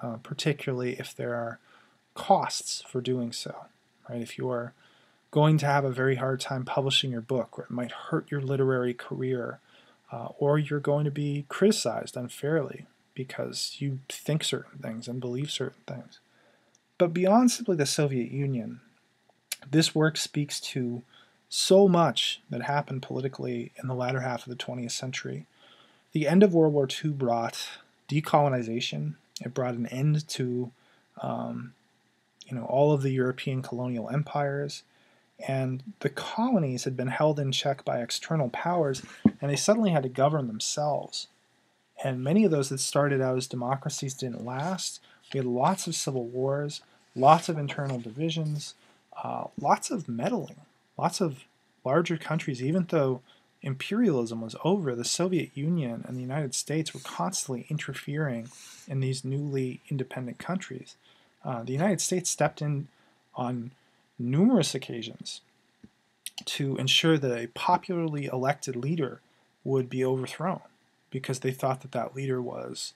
uh, particularly if there are costs for doing so, right? If you are going to have a very hard time publishing your book, or it might hurt your literary career, uh, or you're going to be criticized unfairly because you think certain things and believe certain things. But beyond simply the Soviet Union, this work speaks to so much that happened politically in the latter half of the twentieth century. The end of World War Two brought decolonization. It brought an end to um, you know, all of the European colonial empires, and the colonies had been held in check by external powers, and they suddenly had to govern themselves. And many of those that started out as democracies didn't last. We had lots of civil wars, lots of internal divisions, uh, lots of meddling, lots of larger countries. Even though imperialism was over, the Soviet Union and the United States were constantly interfering in these newly independent countries. Uh, the United States stepped in on numerous occasions to ensure that a popularly elected leader would be overthrown, because they thought that that leader was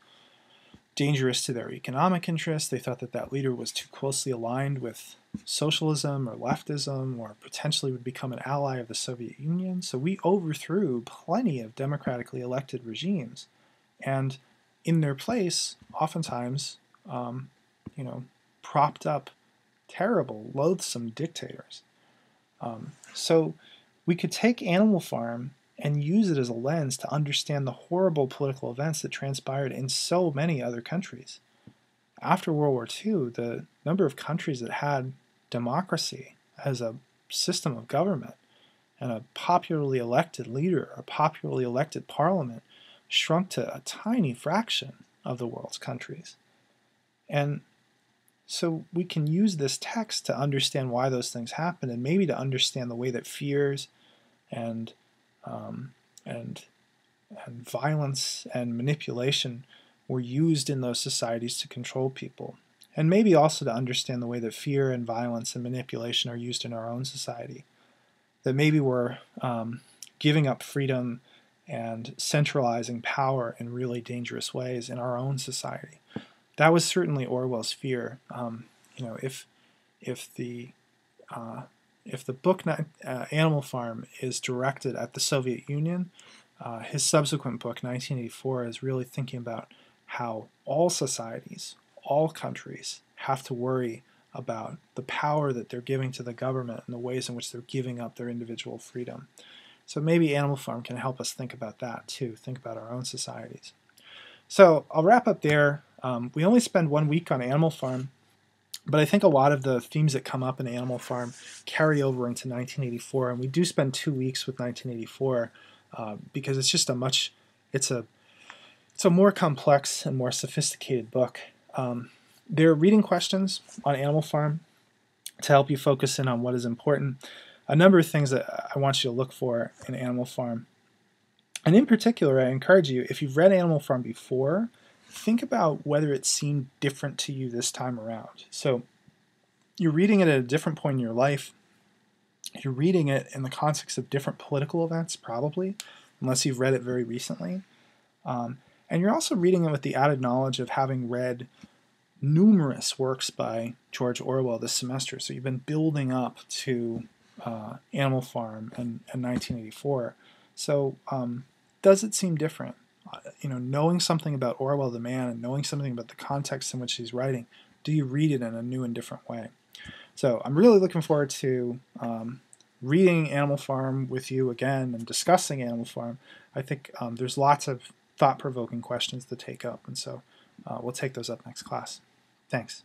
dangerous to their economic interests. They thought that that leader was too closely aligned with socialism or leftism, or potentially would become an ally of the Soviet Union. So we overthrew plenty of democratically elected regimes, and in their place, oftentimes, um, you know, propped up terrible, loathsome dictators. Um, so we could take Animal Farm and use it as a lens to understand the horrible political events that transpired in so many other countries. After World War Two, the number of countries that had democracy as a system of government and a popularly elected leader, a popularly elected parliament, shrunk to a tiny fraction of the world's countries. And so we can use this text to understand why those things happened, and maybe to understand the way that fears and Um, and, and violence and manipulation were used in those societies to control people. And maybe also to understand the way that fear and violence and manipulation are used in our own society. That maybe we're um, giving up freedom and centralizing power in really dangerous ways in our own society. That was certainly Orwell's fear. Um, you know, if, if the... Uh, If the book uh, Animal Farm is directed at the Soviet Union, uh, his subsequent book, nineteen eighty-four, is really thinking about how all societies, all countries, have to worry about the power that they're giving to the government and the ways in which they're giving up their individual freedom. So maybe Animal Farm can help us think about that too, think about our own societies. So I'll wrap up there. Um, we only spend one week on Animal Farm, but I think a lot of the themes that come up in Animal Farm carry over into nineteen eighty-four, and we do spend two weeks with nineteen eighty-four uh, because it's just a much, it's a, it's a more complex and more sophisticated book. Um, there are reading questions on Animal Farm to help you focus in on what is important. A number of things that I want you to look for in Animal Farm. And in particular, I encourage you, if you've read Animal Farm before, think about whether it seemed different to you this time around. So you're reading it at a different point in your life. You're reading it in the context of different political events, probably, unless you've read it very recently. Um, and you're also reading it with the added knowledge of having read numerous works by George Orwell this semester. So you've been building up to uh, Animal Farm and, and nineteen eighty-four. So um, does it seem different? You know, knowing something about Orwell the man and knowing something about the context in which he's writing, do you read it in a new and different way? So I'm really looking forward to um, reading Animal Farm with you again and discussing Animal Farm. I think um, there's lots of thought-provoking questions to take up, and so uh, we'll take those up next class. Thanks.